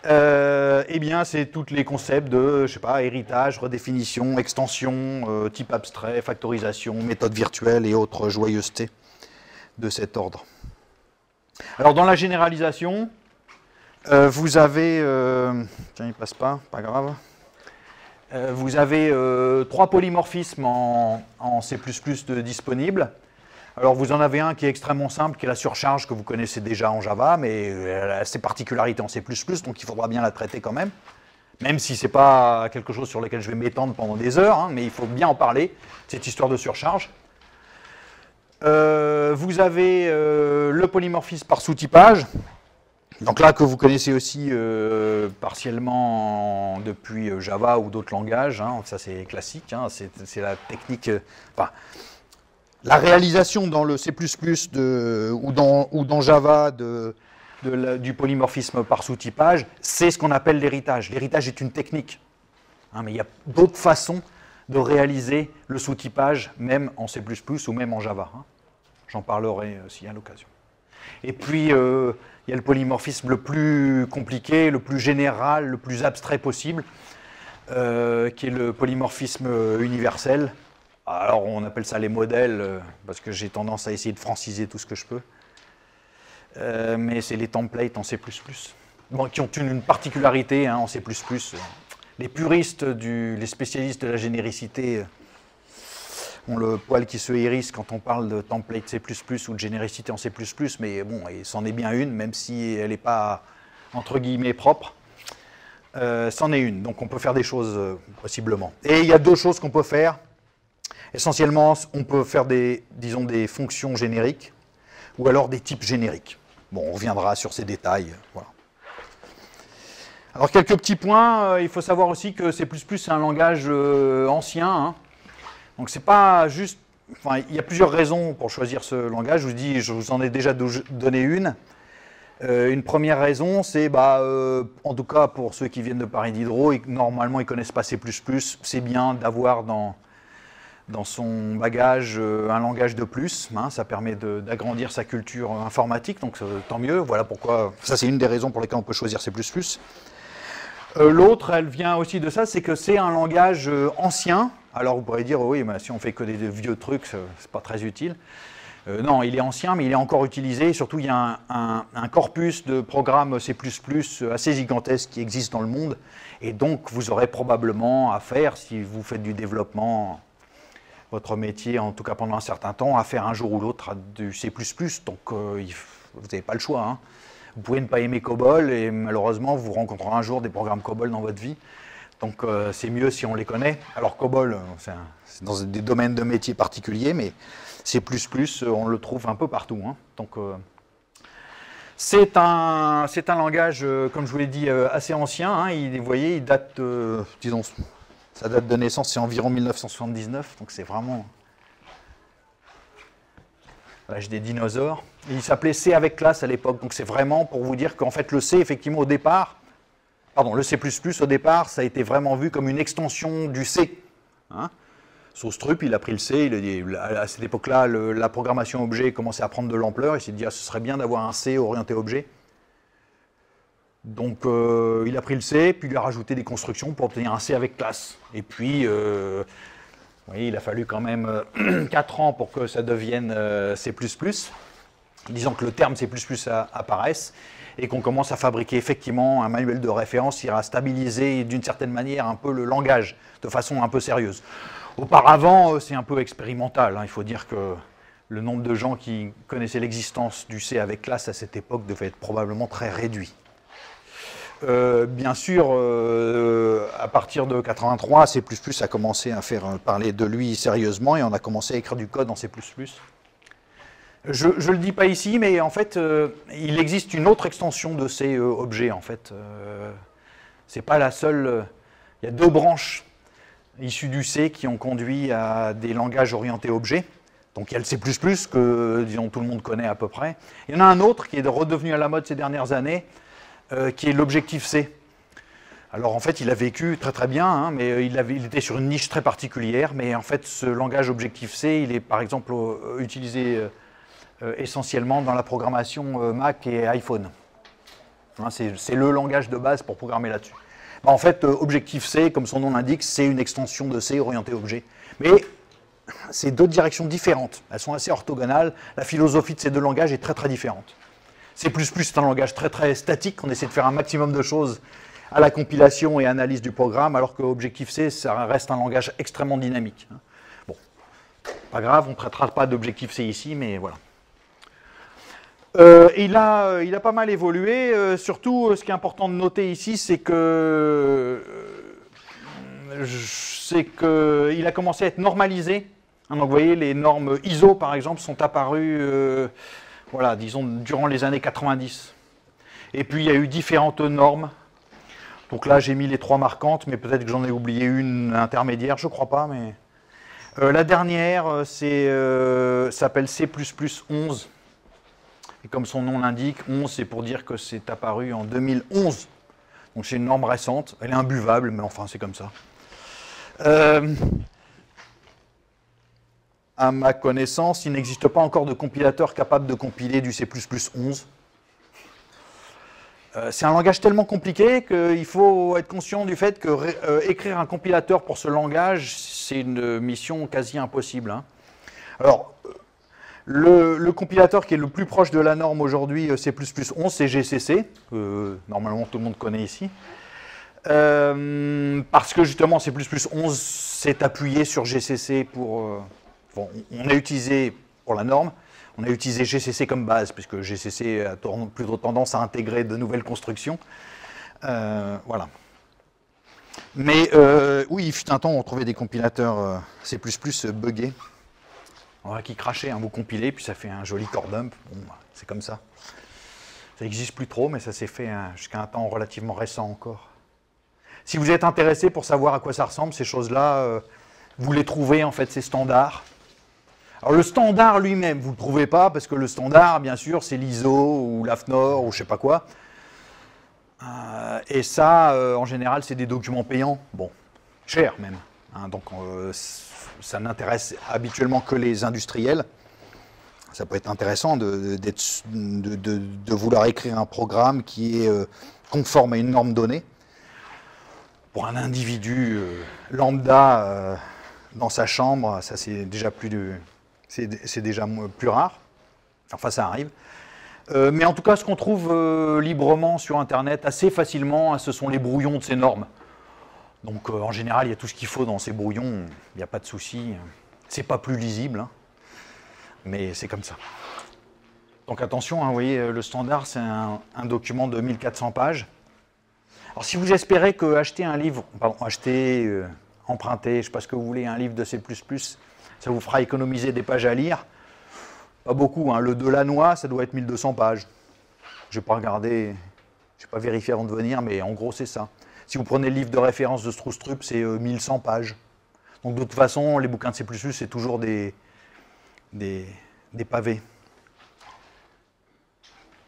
Eh bien, c'est tous les concepts de, héritage, redéfinition, extension, type abstrait, factorisation, méthode virtuelle et autres joyeusetés de cet ordre. Alors, dans la généralisation, vous avez... tiens, il ne passe pas, pas grave. Vous avez trois polymorphismes en C++ disponibles. Alors, vous en avez un qui est extrêmement simple, qui est la surcharge que vous connaissez déjà en Java, mais elle a ses particularités en C++, donc il faudra bien la traiter quand même. Même si ce n'est pas quelque chose sur lequel je vais m'étendre pendant des heures, mais il faut bien en parler, cette histoire de surcharge. Vous avez le polymorphisme par sous-typage, donc là que vous connaissez aussi partiellement depuis Java ou d'autres langages, ça c'est classique, c'est la technique... La réalisation dans le C++ ou dans Java du polymorphisme par sous-typage, c'est ce qu'on appelle l'héritage. L'héritage est une technique, mais il y a d'autres façons de réaliser le sous-typage, même en C++ ou même en Java. J'en parlerai s'il y a l'occasion. Et puis, il y a le polymorphisme le plus compliqué, le plus général, le plus abstrait possible, qui est le polymorphisme universel. Alors on appelle ça les modèles, parce que j'ai tendance à essayer de franciser tout ce que je peux. Mais c'est les templates en C++, bon, qui ont une particularité hein, en C++. Les puristes, les spécialistes de la généricité ont le poil qui se hérisse quand on parle de template C++ ou de généricité en C++, mais bon, c'en est bien une, même si elle n'est pas, entre guillemets, propre. C'en est une, donc on peut faire des choses, possiblement. Et il y a deux choses qu'on peut faire. Essentiellement, on peut faire des fonctions génériques, ou alors des types génériques. Bon, on reviendra sur ces détails, voilà. Alors, quelques petits points, il faut savoir aussi que C++ c'est un langage ancien, hein. Donc c'est pas juste... Enfin, il y a plusieurs raisons pour choisir ce langage, je vous en ai déjà donné une. Une première raison, c'est, en tout cas pour ceux qui viennent de Paris Diderot, normalement ils ne connaissent pas C++, c'est bien d'avoir dans son bagage un langage de plus, hein, ça permet d'agrandir sa culture informatique, donc tant mieux, voilà pourquoi, ça c'est une des raisons pour lesquelles on peut choisir C++. L'autre, elle vient aussi de ça, c'est que c'est un langage ancien. Alors vous pourrez dire, oui, mais si on fait que des vieux trucs, c'est pas très utile. Non, il est ancien, mais il est encore utilisé. Et surtout, il y a un corpus de programmes C++ assez gigantesque qui existe dans le monde. Et donc, vous aurez probablement à faire, si vous faites du développement, votre métier, en tout cas pendant un certain temps, à faire un jour ou l'autre du C++. Donc, vous n'avez pas le choix, hein. Vous pouvez ne pas aimer Cobol et malheureusement, vous rencontrerez un jour des programmes Cobol dans votre vie. Donc, c'est mieux si on les connaît. Alors, Cobol, c'est dans des domaines de métiers particuliers, mais C++, on le trouve un peu partout, hein. Donc, c'est un langage, comme je vous l'ai dit, assez ancien, hein. Vous voyez, il date, disons, sa date de naissance, c'est environ 1979. Donc, c'est vraiment... l'âge des dinosaures. Il s'appelait C avec classe à l'époque, donc c'est vraiment pour vous dire qu'en fait le C, effectivement, au départ, pardon, le C++ au départ, ça a été vraiment vu comme une extension du C. Hein. Stroustrup, il a pris le C, à cette époque-là, la programmation objet commençait à prendre de l'ampleur, il s'est dit, ah, ce serait bien d'avoir un C orienté objet. Donc il a pris le C, puis il a rajouté des constructions pour obtenir un C avec classe. Et puis... oui, il a fallu quand même 4 ans pour que ça devienne C++, disons que le terme C++ apparaisse et qu'on commence à fabriquer effectivement un manuel de référence qui ira stabiliser d'une certaine manière un peu le langage de façon un peu sérieuse. Auparavant, c'est un peu expérimental, hein. Il faut dire que le nombre de gens qui connaissaient l'existence du C avec classe à cette époque devait être probablement très réduit. Bien sûr, à partir de 83, C++ a commencé à faire parler de lui sérieusement et on a commencé à écrire du code en C++. Je le dis pas ici, mais en fait, il existe une autre extension de C objet, en fait. C'est pas la seule... Il y a deux branches issues du C qui ont conduit à des langages orientés objets. Donc il y a le C++ que, disons, tout le monde connaît à peu près. Il y en a un autre qui est redevenu à la mode ces dernières années, qui est l'Objective C. Alors en fait, il a vécu très très bien, hein, mais il était sur une niche très particulière, mais en fait, ce langage Objective C, il est par exemple utilisé essentiellement dans la programmation MAC et iPhone. Hein, c'est le langage de base pour programmer là-dessus. Bah, en fait, Objective C, comme son nom l'indique, c'est une extension de C orientée objet. Mais c'est deux directions différentes, elles sont assez orthogonales, la philosophie de ces deux langages est très très différente. C++ c'est un langage très très statique, on essaie de faire un maximum de choses à la compilation et analyse du programme, alors que Objective-C, ça reste un langage extrêmement dynamique. Bon, pas grave, on ne traitera pas d'Objective-C ici, mais voilà. Il a pas mal évolué, surtout ce qui est important de noter ici, c'est que il a commencé à être normalisé. Donc vous voyez, les normes ISO par exemple sont apparues... voilà, disons, durant les années 90. Et puis, il y a eu différentes normes. Donc là, j'ai mis les trois marquantes, mais peut-être que j'en ai oublié une intermédiaire, je ne crois pas. Mais... la dernière, s'appelle C++11. Et comme son nom l'indique, 11, c'est pour dire que c'est apparu en 2011. Donc c'est une norme récente. Elle est imbuvable, mais enfin, c'est comme ça. À ma connaissance, il n'existe pas encore de compilateur capable de compiler du C++11. C'est un langage tellement compliqué qu'il faut être conscient du fait que écrire un compilateur pour ce langage, c'est une mission quasi impossible, hein. Alors, le compilateur qui est le plus proche de la norme aujourd'hui, c'est C++11, c'est GCC, que normalement tout le monde connaît ici. Parce que justement, C++11 s'est appuyé sur GCC pour... bon, on a utilisé pour la norme, on a utilisé GCC comme base, puisque GCC a plutôt tendance à intégrer de nouvelles constructions. Voilà. Mais oui, il fut un temps où on trouvait des compilateurs C++ buggés, qui crachaient, hein, vous compilez, puis ça fait un joli core dump. Bon, c'est comme ça. Ça n'existe plus trop, mais ça s'est fait jusqu'à un temps relativement récent encore. Si vous êtes intéressé pour savoir à quoi ça ressemble, ces choses-là, vous les trouvez, en fait, ces standards. Alors, le standard lui-même, vous ne le trouvez pas, parce que le standard, bien sûr, c'est l'ISO ou l'AFNOR ou je ne sais pas quoi. Et ça, en général, c'est des documents payants, bon, chers même. Hein, donc, ça n'intéresse habituellement que les industriels. Ça peut être intéressant de vouloir écrire un programme qui est conforme à une norme donnée. Pour un individu lambda dans sa chambre, ça c'est déjà plus rare. Enfin, ça arrive. Mais en tout cas, ce qu'on trouve librement sur Internet, assez facilement, hein, ce sont les brouillons de ces normes. Donc, en général, il y a tout ce qu'il faut dans ces brouillons. Il n'y a pas de souci. C'est pas plus lisible, hein, mais c'est comme ça. Donc, attention, hein, vous voyez, le standard, c'est un document de 1400 pages. Alors, si vous espérez que acheter un livre, pardon, acheter, emprunter, je ne sais pas ce que vous voulez, un livre de C++, ça vous fera économiser des pages à lire, pas beaucoup, hein. Le Delannoy, ça doit être 1200 pages. Je n'ai pas regardé, je n'ai pas vérifié avant de venir, mais en gros, c'est ça. Si vous prenez le livre de référence de Stroustrup, c'est 1100 pages. Donc, de toute façon, les bouquins de C++, c'est toujours des pavés.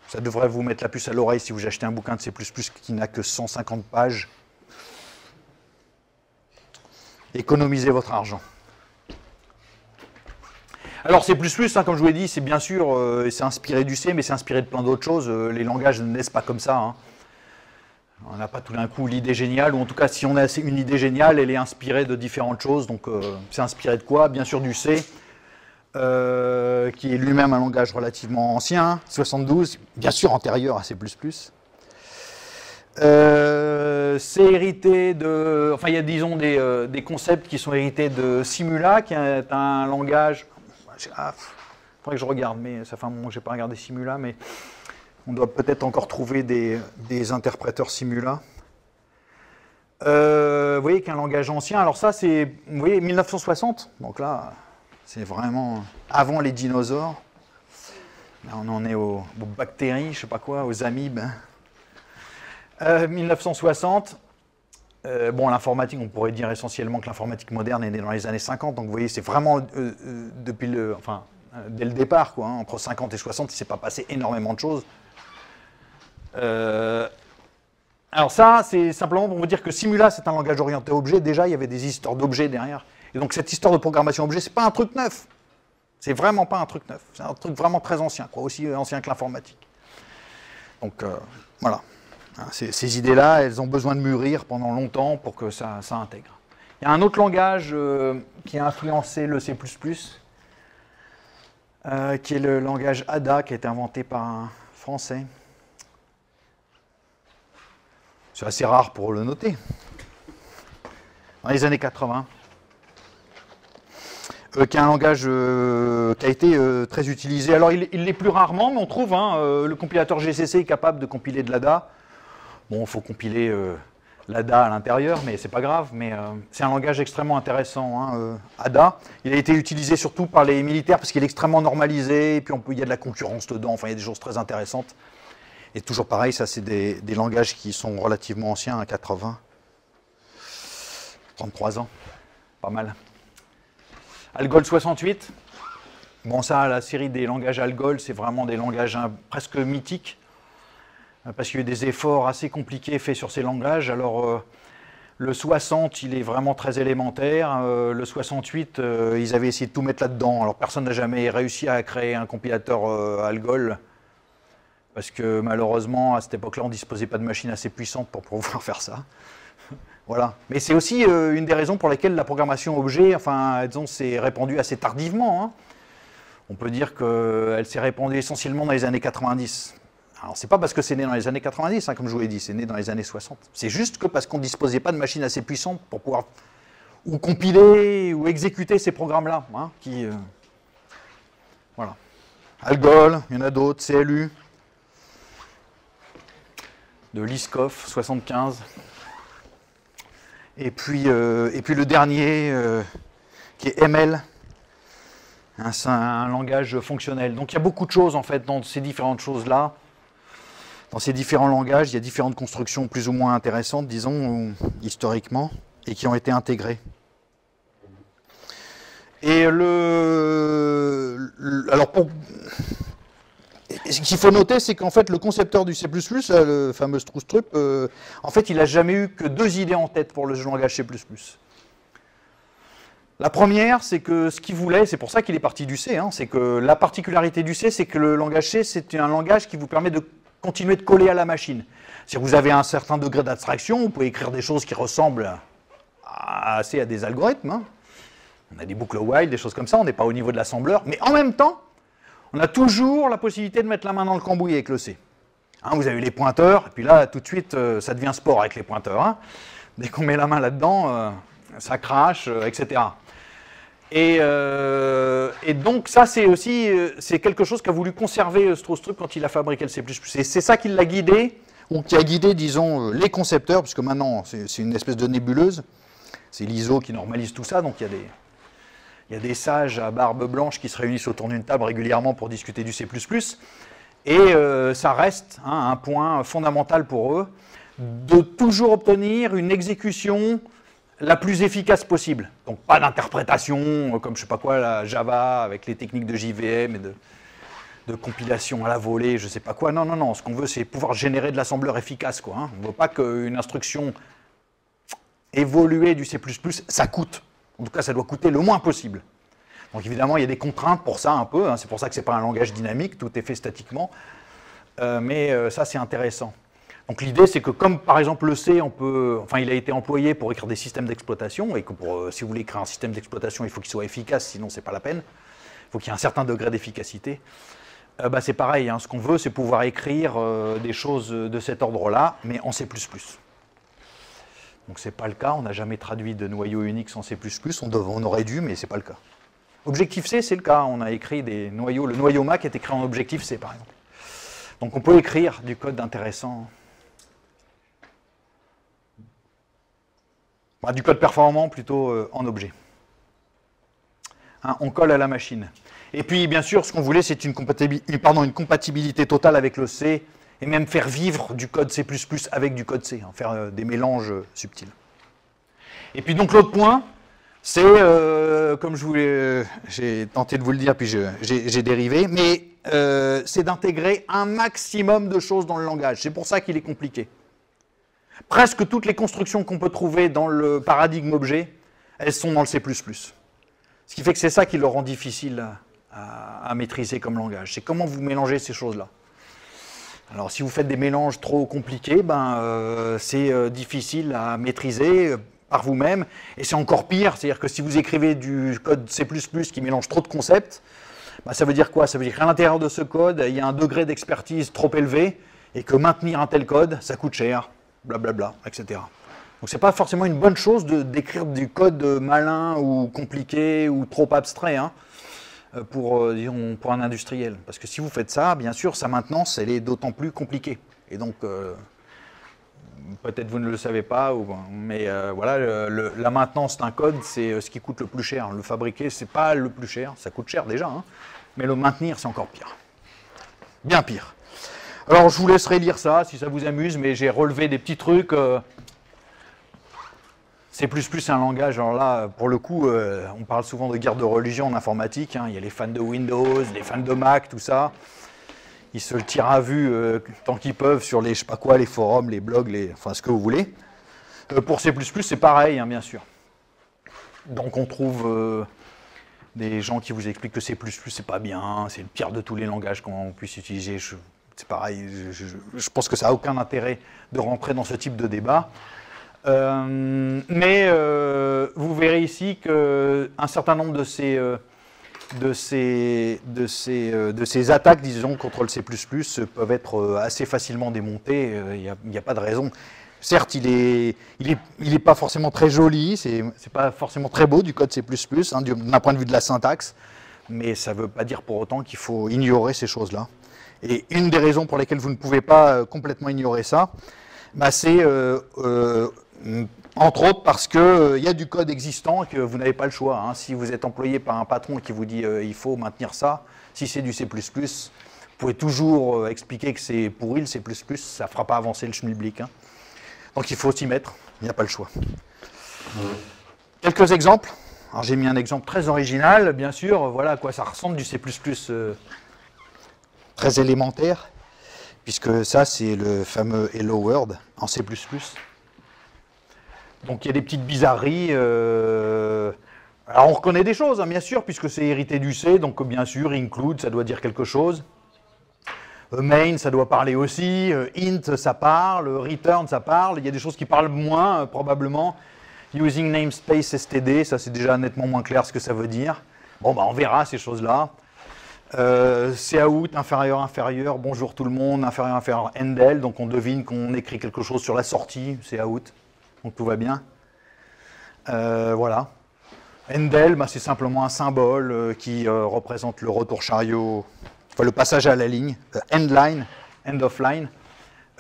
Ça devrait vous mettre la puce à l'oreille si vous achetez un bouquin de C++ qui n'a que 150 pages. Économisez votre argent. Alors C++, hein, comme je vous l'ai dit, c'est bien sûr, c'est inspiré du C, mais c'est inspiré de plein d'autres choses. Les langages ne naissent pas comme ça, hein. On n'a pas tout d'un coup l'idée géniale, ou en tout cas, si on a une idée géniale, elle est inspirée de différentes choses. Donc c'est inspiré de quoi? Bien sûr du C. Qui est lui-même un langage relativement ancien, 72, bien sûr antérieur à C++. C'est hérité de... Enfin, il y a, disons, des concepts qui sont hérités de Simula, qui est un langage... Il faudrait que je regarde, mais ça fait un moment que je n'ai pas regardé Simula, mais on doit peut-être encore trouver des interpréteurs Simula. Vous voyez qu'un langage ancien, alors ça, c'est... Vous voyez, 1960, donc là... C'est vraiment avant les dinosaures. Là, on en est aux bactéries, je sais pas quoi, aux amibes. 1960. Bon, l'informatique, on pourrait dire essentiellement que l'informatique moderne est née dans les années 50. Donc, vous voyez, c'est vraiment depuis le, enfin, dès le départ, quoi, hein, entre 50 et 60, il ne s'est pas passé énormément de choses. Alors ça, c'est simplement pour vous dire que Simula, c'est un langage orienté objet. Déjà, il y avait des histoires d'objets derrière. Et donc, cette histoire de programmation objet, c'est pas un truc neuf. C'est vraiment pas un truc neuf. C'est un truc vraiment très ancien, quoi, aussi ancien que l'informatique. Donc, voilà. Ces idées-là, elles ont besoin de mûrir pendant longtemps pour que ça intègre. Il y a un autre langage qui a influencé le C++, qui est le langage ADA, qui a été inventé par un Français. C'est assez rare pour le noter. Dans les années 80. Qui est un langage qui a été très utilisé. Alors, il l'est plus rarement, mais on trouve, hein, le compilateur GCC est capable de compiler de l'ADA. Bon, il faut compiler l'ADA à l'intérieur, mais c'est pas grave. Mais c'est un langage extrêmement intéressant, hein, ADA. Il a été utilisé surtout par les militaires parce qu'il est extrêmement normalisé, et puis il y a de la concurrence dedans, enfin, il y a des choses très intéressantes. Et toujours pareil, ça, c'est des langages qui sont relativement anciens, à 80, 33 ans, pas mal. Algol 68, bon ça, la série des langages Algol, c'est vraiment des langages presque mythiques, parce qu'il y a eu des efforts assez compliqués faits sur ces langages. Alors, le 60, il est vraiment très élémentaire, le 68, ils avaient essayé de tout mettre là-dedans, alors personne n'a jamais réussi à créer un compilateur Algol, parce que malheureusement, à cette époque-là, on ne disposait pas de machines assez puissantes pour pouvoir faire ça. Voilà. Mais c'est aussi une des raisons pour lesquelles la programmation objet, enfin, disons, s'est répandue assez tardivement. Hein. On peut dire qu'elle s'est répandue essentiellement dans les années 90. Alors, c'est pas parce que c'est né dans les années 90, hein, comme je vous l'ai dit, c'est né dans les années 60. C'est juste que parce qu'on ne disposait pas de machines assez puissantes pour pouvoir ou compiler ou exécuter ces programmes-là. Hein, qui, voilà. Algol, il y en a d'autres, CLU, de Liskov, 75. Et puis le dernier, qui est ML, hein, c'est un langage fonctionnel. Donc il y a beaucoup de choses, en fait, dans ces différentes choses-là. Dans ces différents langages, il y a différentes constructions plus ou moins intéressantes, disons, historiquement, et qui ont été intégrées. Et ce qu'il faut noter, c'est qu'en fait, le concepteur du C++, le fameux Stroustrup, en fait, il n'a jamais eu que deux idées en tête pour le langage C++. La première, c'est que ce qu'il voulait, c'est pour ça qu'il est parti du C, hein, c'est que la particularité du C, c'est que le langage C, c'est un langage qui vous permet de continuer de coller à la machine. Si vous avez un certain degré d'abstraction, vous pouvez écrire des choses qui ressemblent assez à des algorithmes, hein. On a des boucles while, des choses comme ça, on n'est pas au niveau de l'assembleur, mais en même temps, on a toujours la possibilité de mettre la main dans le cambouis avec le C. Hein, vous avez les pointeurs, et puis là, tout de suite, ça devient sport avec les pointeurs. Hein. Dès qu'on met la main là-dedans, ça crache, etc. Et donc, ça, c'est aussi quelque chose qu'a voulu conserver Stroustrup quand il a fabriqué le C++. Et c'est ça qui l'a guidé, ou qui a guidé, disons, les concepteurs, puisque maintenant, c'est une espèce de nébuleuse. C'est l'ISO qui normalise tout ça, donc il y a des... Il y a des sages à barbe blanche qui se réunissent autour d'une table régulièrement pour discuter du C++. Et ça reste hein, un point fondamental pour eux, de toujours obtenir une exécution la plus efficace possible. Donc pas d'interprétation comme je sais pas quoi, la Java avec les techniques de JVM et de compilation à la volée, je sais pas quoi. Non, non, non, ce qu'on veut c'est pouvoir générer de l'assembleur efficace, quoi, hein. On ne veut pas qu'une instruction évoluée du C++, ça coûte. En tout cas, ça doit coûter le moins possible. Donc évidemment, il y a des contraintes pour ça un peu. Hein. C'est pour ça que ce n'est pas un langage dynamique, tout est fait statiquement. Mais ça, c'est intéressant. Donc l'idée, c'est que comme par exemple le C, on peut, enfin, il a été employé pour écrire des systèmes d'exploitation, et que pour, si vous voulez créer un système d'exploitation, il faut qu'il soit efficace, sinon ce n'est pas la peine. Il faut qu'il y ait un certain degré d'efficacité. Bah, c'est pareil, hein. Ce qu'on veut, c'est pouvoir écrire des choses de cet ordre-là, mais en C++. Donc ce n'est pas le cas, on n'a jamais traduit de noyau Unix en C++, on aurait dû, mais ce n'est pas le cas. Objective C, c'est le cas, on a écrit des noyaux, le noyau MAC est écrit en Objective C par exemple. Donc on peut écrire du code intéressant, bah, du code performant plutôt en objet. Hein, on colle à la machine. Et puis bien sûr, ce qu'on voulait, c'est une compatibilité totale avec le C, et même faire vivre du code C++ avec du code C, hein, faire des mélanges subtils. Et puis donc l'autre point, c'est, comme j'ai tenté de vous le dire, puis j'ai dérivé, mais c'est d'intégrer un maximum de choses dans le langage. C'est pour ça qu'il est compliqué. Presque toutes les constructions qu'on peut trouver dans le paradigme objet, elles sont dans le C++. Ce qui fait que c'est ça qui le rend difficile à maîtriser comme langage. C'est comment vous mélangez ces choses-là. Alors, si vous faites des mélanges trop compliqués, ben, c'est difficile à maîtriser par vous-même. Et c'est encore pire, c'est-à-dire que si vous écrivez du code C++ qui mélange trop de concepts, ben, ça veut dire quoi? Ça veut dire qu'à l'intérieur de ce code, il y a un degré d'expertise trop élevé et que maintenir un tel code, ça coûte cher, blablabla, etc. Donc, ce n'est pas forcément une bonne chose d'écrire du code malin ou compliqué ou trop abstrait, hein. Pour un industriel. Parce que si vous faites ça, bien sûr, sa maintenance, elle est d'autant plus compliquée. Et donc, peut-être vous ne le savez pas, mais voilà, la maintenance d'un code, c'est ce qui coûte le plus cher. Le fabriquer, c'est pas le plus cher, ça coûte cher déjà, hein, mais le maintenir, c'est encore pire. Bien pire. Alors, je vous laisserai lire ça, si ça vous amuse, mais j'ai relevé des petits trucs... C++ c'est un langage, alors là, pour le coup, on parle souvent de guerre de religion en informatique, hein. Il y a les fans de Windows, les fans de Mac, tout ça. Ils se le tirent à vue tant qu'ils peuvent sur les, je sais pas quoi, les forums, les blogs, les, enfin ce que vous voulez. Pour C++, c'est pareil, hein, bien sûr. Donc on trouve des gens qui vous expliquent que C++ c'est pas bien, c'est le pire de tous les langages qu'on puisse utiliser. C'est pareil, je pense que ça n'a aucun intérêt de rentrer dans ce type de débat. Vous verrez ici qu'un certain nombre de ces attaques, disons, contre le C++, peuvent être assez facilement démontées. Il n'y a pas de raison. Certes, il est pas forcément très joli, c'est pas forcément très beau du code C++, hein, d'un point de vue de la syntaxe, mais ça ne veut pas dire pour autant qu'il faut ignorer ces choses-là. Et une des raisons pour lesquelles vous ne pouvez pas complètement ignorer ça, bah, c'est entre autres parce qu'il y a du code existant et que vous n'avez pas le choix. Hein. Si vous êtes employé par un patron qui vous dit il faut maintenir ça, si c'est du C++, vous pouvez toujours expliquer que c'est pourri le C++, ça ne fera pas avancer le schmilblick. Hein. Donc il faut s'y mettre, il n'y a pas le choix. Mmh. Quelques exemples. Alors j'ai mis un exemple très original, bien sûr, voilà à quoi ça ressemble du C++ très élémentaire, puisque ça c'est le fameux Hello World en C++. Donc il y a des petites bizarreries. Alors on reconnaît des choses, hein, bien sûr, puisque c'est hérité du C, donc bien sûr, include, ça doit dire quelque chose. Main, ça doit parler aussi, int, ça parle, return, ça parle, il y a des choses qui parlent moins, probablement. Using namespace std, ça c'est déjà nettement moins clair ce que ça veut dire. Bon, bah on verra ces choses-là. Cout, inférieur, inférieur, bonjour tout le monde, inférieur, inférieur, endel, donc on devine qu'on écrit quelque chose sur la sortie, Cout, donc tout va bien. Voilà. Endel, bah, c'est simplement un symbole qui représente le retour chariot. Enfin, le passage à la ligne, endline, end of line,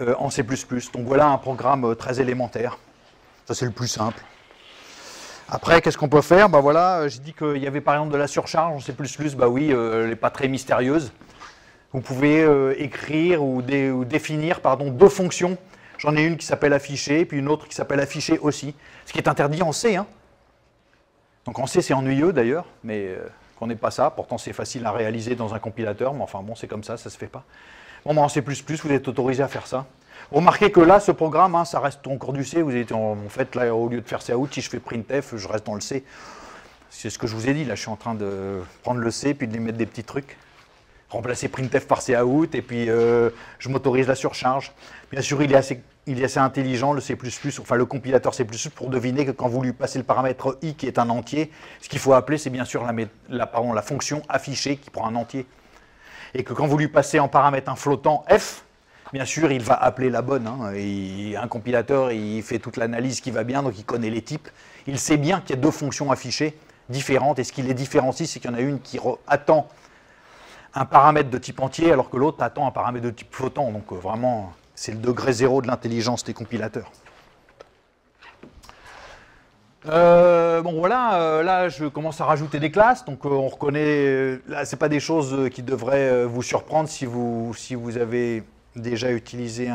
en C++. Donc voilà un programme très élémentaire. Ça, c'est le plus simple. Après, qu'est-ce qu'on peut faire? Ben voilà, j'ai dit qu'il y avait par exemple de la surcharge en C++. Bah oui, elle n'est pas très mystérieuse. Vous pouvez écrire ou définir pardon, deux fonctions. J'en ai une qui s'appelle afficher, puis une autre qui s'appelle afficher aussi. Ce qui est interdit en C. Hein. Donc en C, c'est ennuyeux d'ailleurs, mais... on n'est pas ça, pourtant c'est facile à réaliser dans un compilateur, mais enfin bon, c'est comme ça se fait pas. Bon, ben en C++, vous êtes autorisé à faire ça. Remarquez que là, ce programme, hein, ça reste encore du C, vous êtes en fait, là, au lieu de faire Cout, si je fais printf, je reste dans le C. C'est ce que je vous ai dit, là, je suis en train de prendre le C, puis de lui mettre des petits trucs. Remplacer printf par Cout, et puis je m'autorise la surcharge. Bien sûr, il est assez intelligent, le C++, enfin le compilateur C++, pour deviner que quand vous lui passez le paramètre i qui est un entier, ce qu'il faut appeler, c'est bien sûr la fonction affichée qui prend un entier. Et que quand vous lui passez en paramètre un flottant f, bien sûr, il va appeler la bonne. Hein. Un compilateur, il fait toute l'analyse qui va bien, donc il connaît les types. Il sait bien qu'il y a deux fonctions affichées différentes, et ce qui les différencie, c'est qu'il y en a une qui attend un paramètre de type entier, alors que l'autre attend un paramètre de type flottant. Donc vraiment, c'est le degré zéro de l'intelligence des compilateurs. Bon voilà, là je commence à rajouter des classes, donc on reconnaît, là c'est pas des choses qui devraient vous surprendre si vous avez déjà utilisé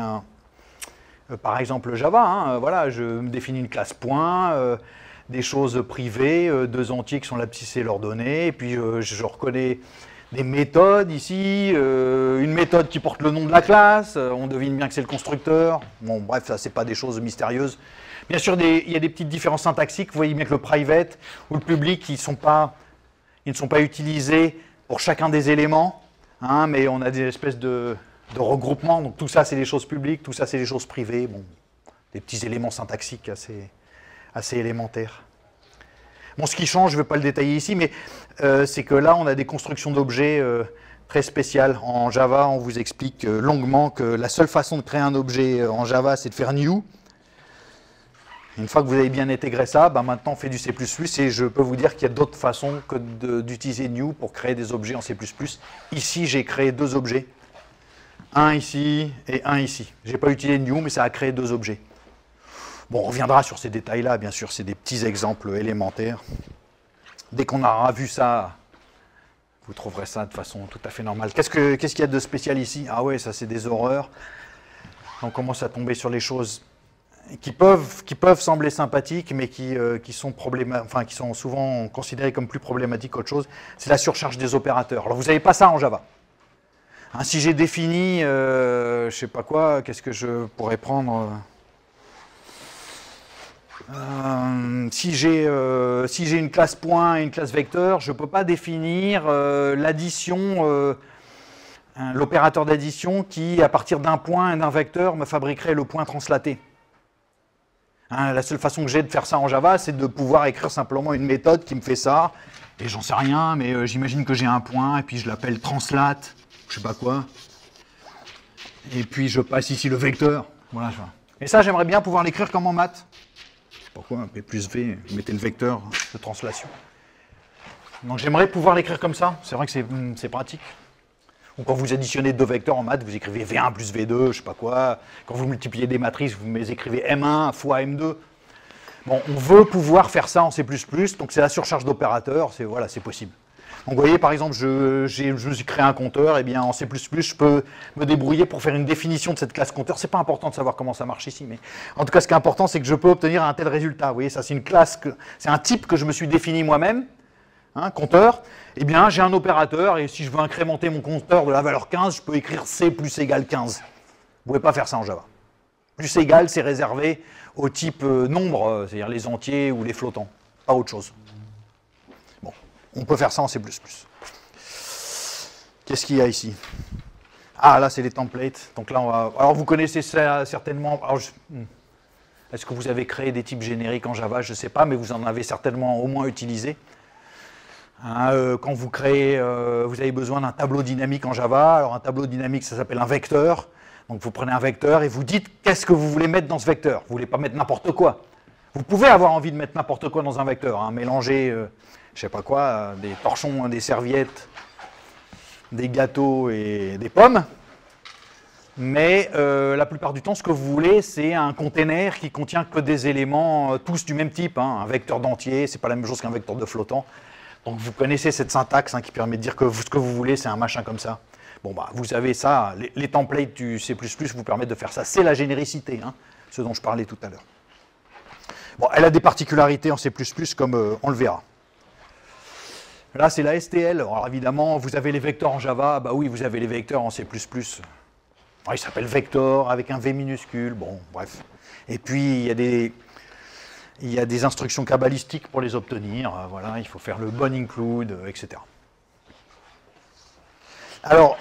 par exemple Java, hein, voilà, je me définis une classe point, des choses privées, deux entiers qui sont l'abscisse et l'ordonnée, et puis je reconnais... des méthodes ici, une méthode qui porte le nom de la classe, on devine bien que c'est le constructeur. Bon, bref, ça, c'est pas des choses mystérieuses. Bien sûr, il y a des petites différences syntaxiques. Vous voyez bien que le private ou le public, ils ne sont pas utilisés pour chacun des éléments, hein, mais on a des espèces de regroupements. Donc, tout ça, c'est des choses publiques, tout ça, c'est des choses privées. Bon, des petits éléments syntaxiques assez élémentaires. Bon, ce qui change, je ne vais pas le détailler ici, mais c'est que là, on a des constructions d'objets très spéciales. En Java, on vous explique longuement que la seule façon de créer un objet en Java, c'est de faire new. Une fois que vous avez bien intégré ça, ben maintenant, on fait du C++ et je peux vous dire qu'il y a d'autres façons que d'utiliser new pour créer des objets en C++. Ici, j'ai créé deux objets. Un ici et un ici. Je n'ai pas utilisé new, mais ça a créé deux objets. Bon, on reviendra sur ces détails-là, bien sûr, c'est des petits exemples élémentaires. Dès qu'on aura vu ça, vous trouverez ça de façon tout à fait normale. Qu'est-ce qu'il y a de spécial ici? Ah ouais, ça c'est des horreurs. On commence à tomber sur les choses qui peuvent sembler sympathiques, mais qui sont souvent considérées comme plus problématiques qu'autre chose. C'est la surcharge des opérateurs. Alors vous n'avez pas ça en Java. Hein, si j'ai défini, je ne sais pas quoi, qu'est-ce que je pourrais prendre? Si j'ai une classe point et une classe vecteur, je ne peux pas définir l'addition l'opérateur d'addition qui, à partir d'un point et d'un vecteur, me fabriquerait le point translaté. Hein, la seule façon que j'ai de faire ça en Java, c'est de pouvoir écrire simplement une méthode qui me fait ça, et j'en sais rien, mais j'imagine que j'ai un point, et puis je l'appelle translate, je sais pas quoi, et puis je passe ici le vecteur, voilà. Et ça, j'aimerais bien pouvoir l'écrire comme en maths. Pourquoi P plus V, mettez le vecteur de translation. Donc j'aimerais pouvoir l'écrire comme ça, c'est vrai que c'est pratique. Ou quand vous additionnez deux vecteurs en maths, vous écrivez V1 plus V2, je sais pas quoi. Quand vous multipliez des matrices, vous écrivez M1 fois M2. Bon, on veut pouvoir faire ça en C++, donc c'est la surcharge d'opérateurs, c'est voilà, c'est possible. Donc vous voyez, par exemple, je me suis créé un compteur, et bien en C++, je peux me débrouiller pour faire une définition de cette classe compteur. C'est pas important de savoir comment ça marche ici, mais en tout cas, ce qui est important, c'est que je peux obtenir un tel résultat. Vous voyez, ça, c'est une classe, c'est un type que je me suis défini moi-même. Hein, compteur, eh bien j'ai un opérateur et si je veux incrémenter mon compteur de la valeur 15, je peux écrire C plus égale 15. Vous ne pouvez pas faire ça en Java. Plus égal, c'est réservé au type nombre, c'est-à-dire les entiers ou les flottants, pas autre chose. Bon, on peut faire ça en C++. Qu'est-ce qu'il y a ici? Ah, là, c'est les templates. Donc là, on va... Alors, vous connaissez ça certainement... Alors, est-ce que vous avez créé des types génériques en Java? Je ne sais pas, mais vous en avez certainement au moins utilisé. Hein, quand vous créez, vous avez besoin d'un tableau dynamique en Java. Alors un tableau dynamique, ça s'appelle un vecteur. Donc vous prenez un vecteur et vous dites qu'est-ce que vous voulez mettre dans ce vecteur. Vous ne voulez pas mettre n'importe quoi. Vous pouvez avoir envie de mettre n'importe quoi dans un vecteur. Hein, mélanger, je ne sais pas quoi, des torchons, des serviettes, des gâteaux et des pommes. Mais la plupart du temps, ce que vous voulez, c'est un container qui contient que des éléments tous du même type. Hein, un vecteur d'entier, c'est pas la même chose qu'un vecteur de flottant. Donc vous connaissez cette syntaxe hein, qui permet de dire que vous, ce que vous voulez, c'est un machin comme ça. Bon, bah, vous avez ça, les templates du C++ vous permettent de faire ça. C'est la généricité, hein, ce dont je parlais tout à l'heure. Bon, elle a des particularités en C++, comme on le verra. Là, c'est la STL. Alors évidemment, vous avez les vecteurs en Java. Bah oui, vous avez les vecteurs en C++. Alors, il s'appelle vector avec un V minuscule. Bon, bref. Et puis, il y a des instructions cabalistiques pour les obtenir, voilà, il faut faire le bon include, etc. Alors,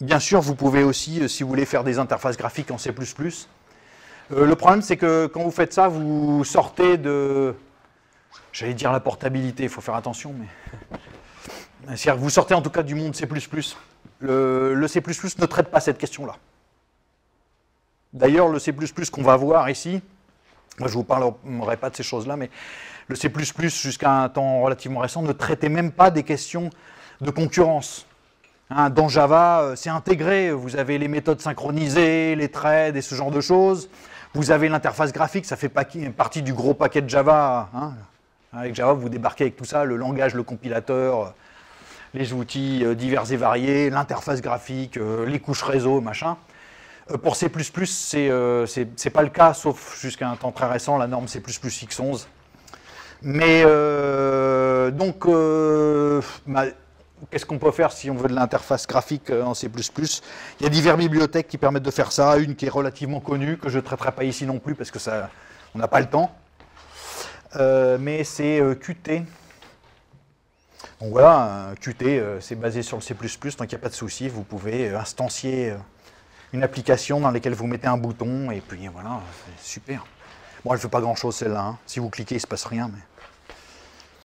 bien sûr, vous pouvez aussi, si vous voulez, faire des interfaces graphiques en C++. Le problème, c'est que quand vous faites ça, vous sortez de... J'allais dire la portabilité, il faut faire attention, mais... C'est-à-dire que vous sortez en tout cas du monde C++. Le C++ ne traite pas cette question-là. D'ailleurs, le C++ qu'on va voir ici, moi, je ne vous parlerai pas de ces choses-là, mais le C++, jusqu'à un temps relativement récent, ne traitait même pas des questions de concurrence. Hein, dans Java, c'est intégré. Vous avez les méthodes synchronisées, les trades et ce genre de choses. Vous avez l'interface graphique, ça fait partie du gros paquet de Java. Hein. Avec Java, vous débarquez avec tout ça, le langage, le compilateur, les outils divers et variés, l'interface graphique, les couches réseau, machin. Pour C++, c'est pas le cas, sauf jusqu'à un temps très récent, la norme C++X11. Mais donc, qu'est-ce qu'on peut faire si on veut de l'interface graphique en C++? Il y a diverses bibliothèques qui permettent de faire ça, une qui est relativement connue, que je ne traiterai pas ici non plus, parce que ça, on n'a pas le temps. Mais c'est Qt. Donc voilà, Qt, c'est basé sur le C++, donc il n'y a pas de souci, vous pouvez instancier... une application dans laquelle vous mettez un bouton, et puis voilà, c'est super. Bon, elle ne fait pas grand-chose, celle-là. Hein. Si vous cliquez, il ne se passe rien. Mais...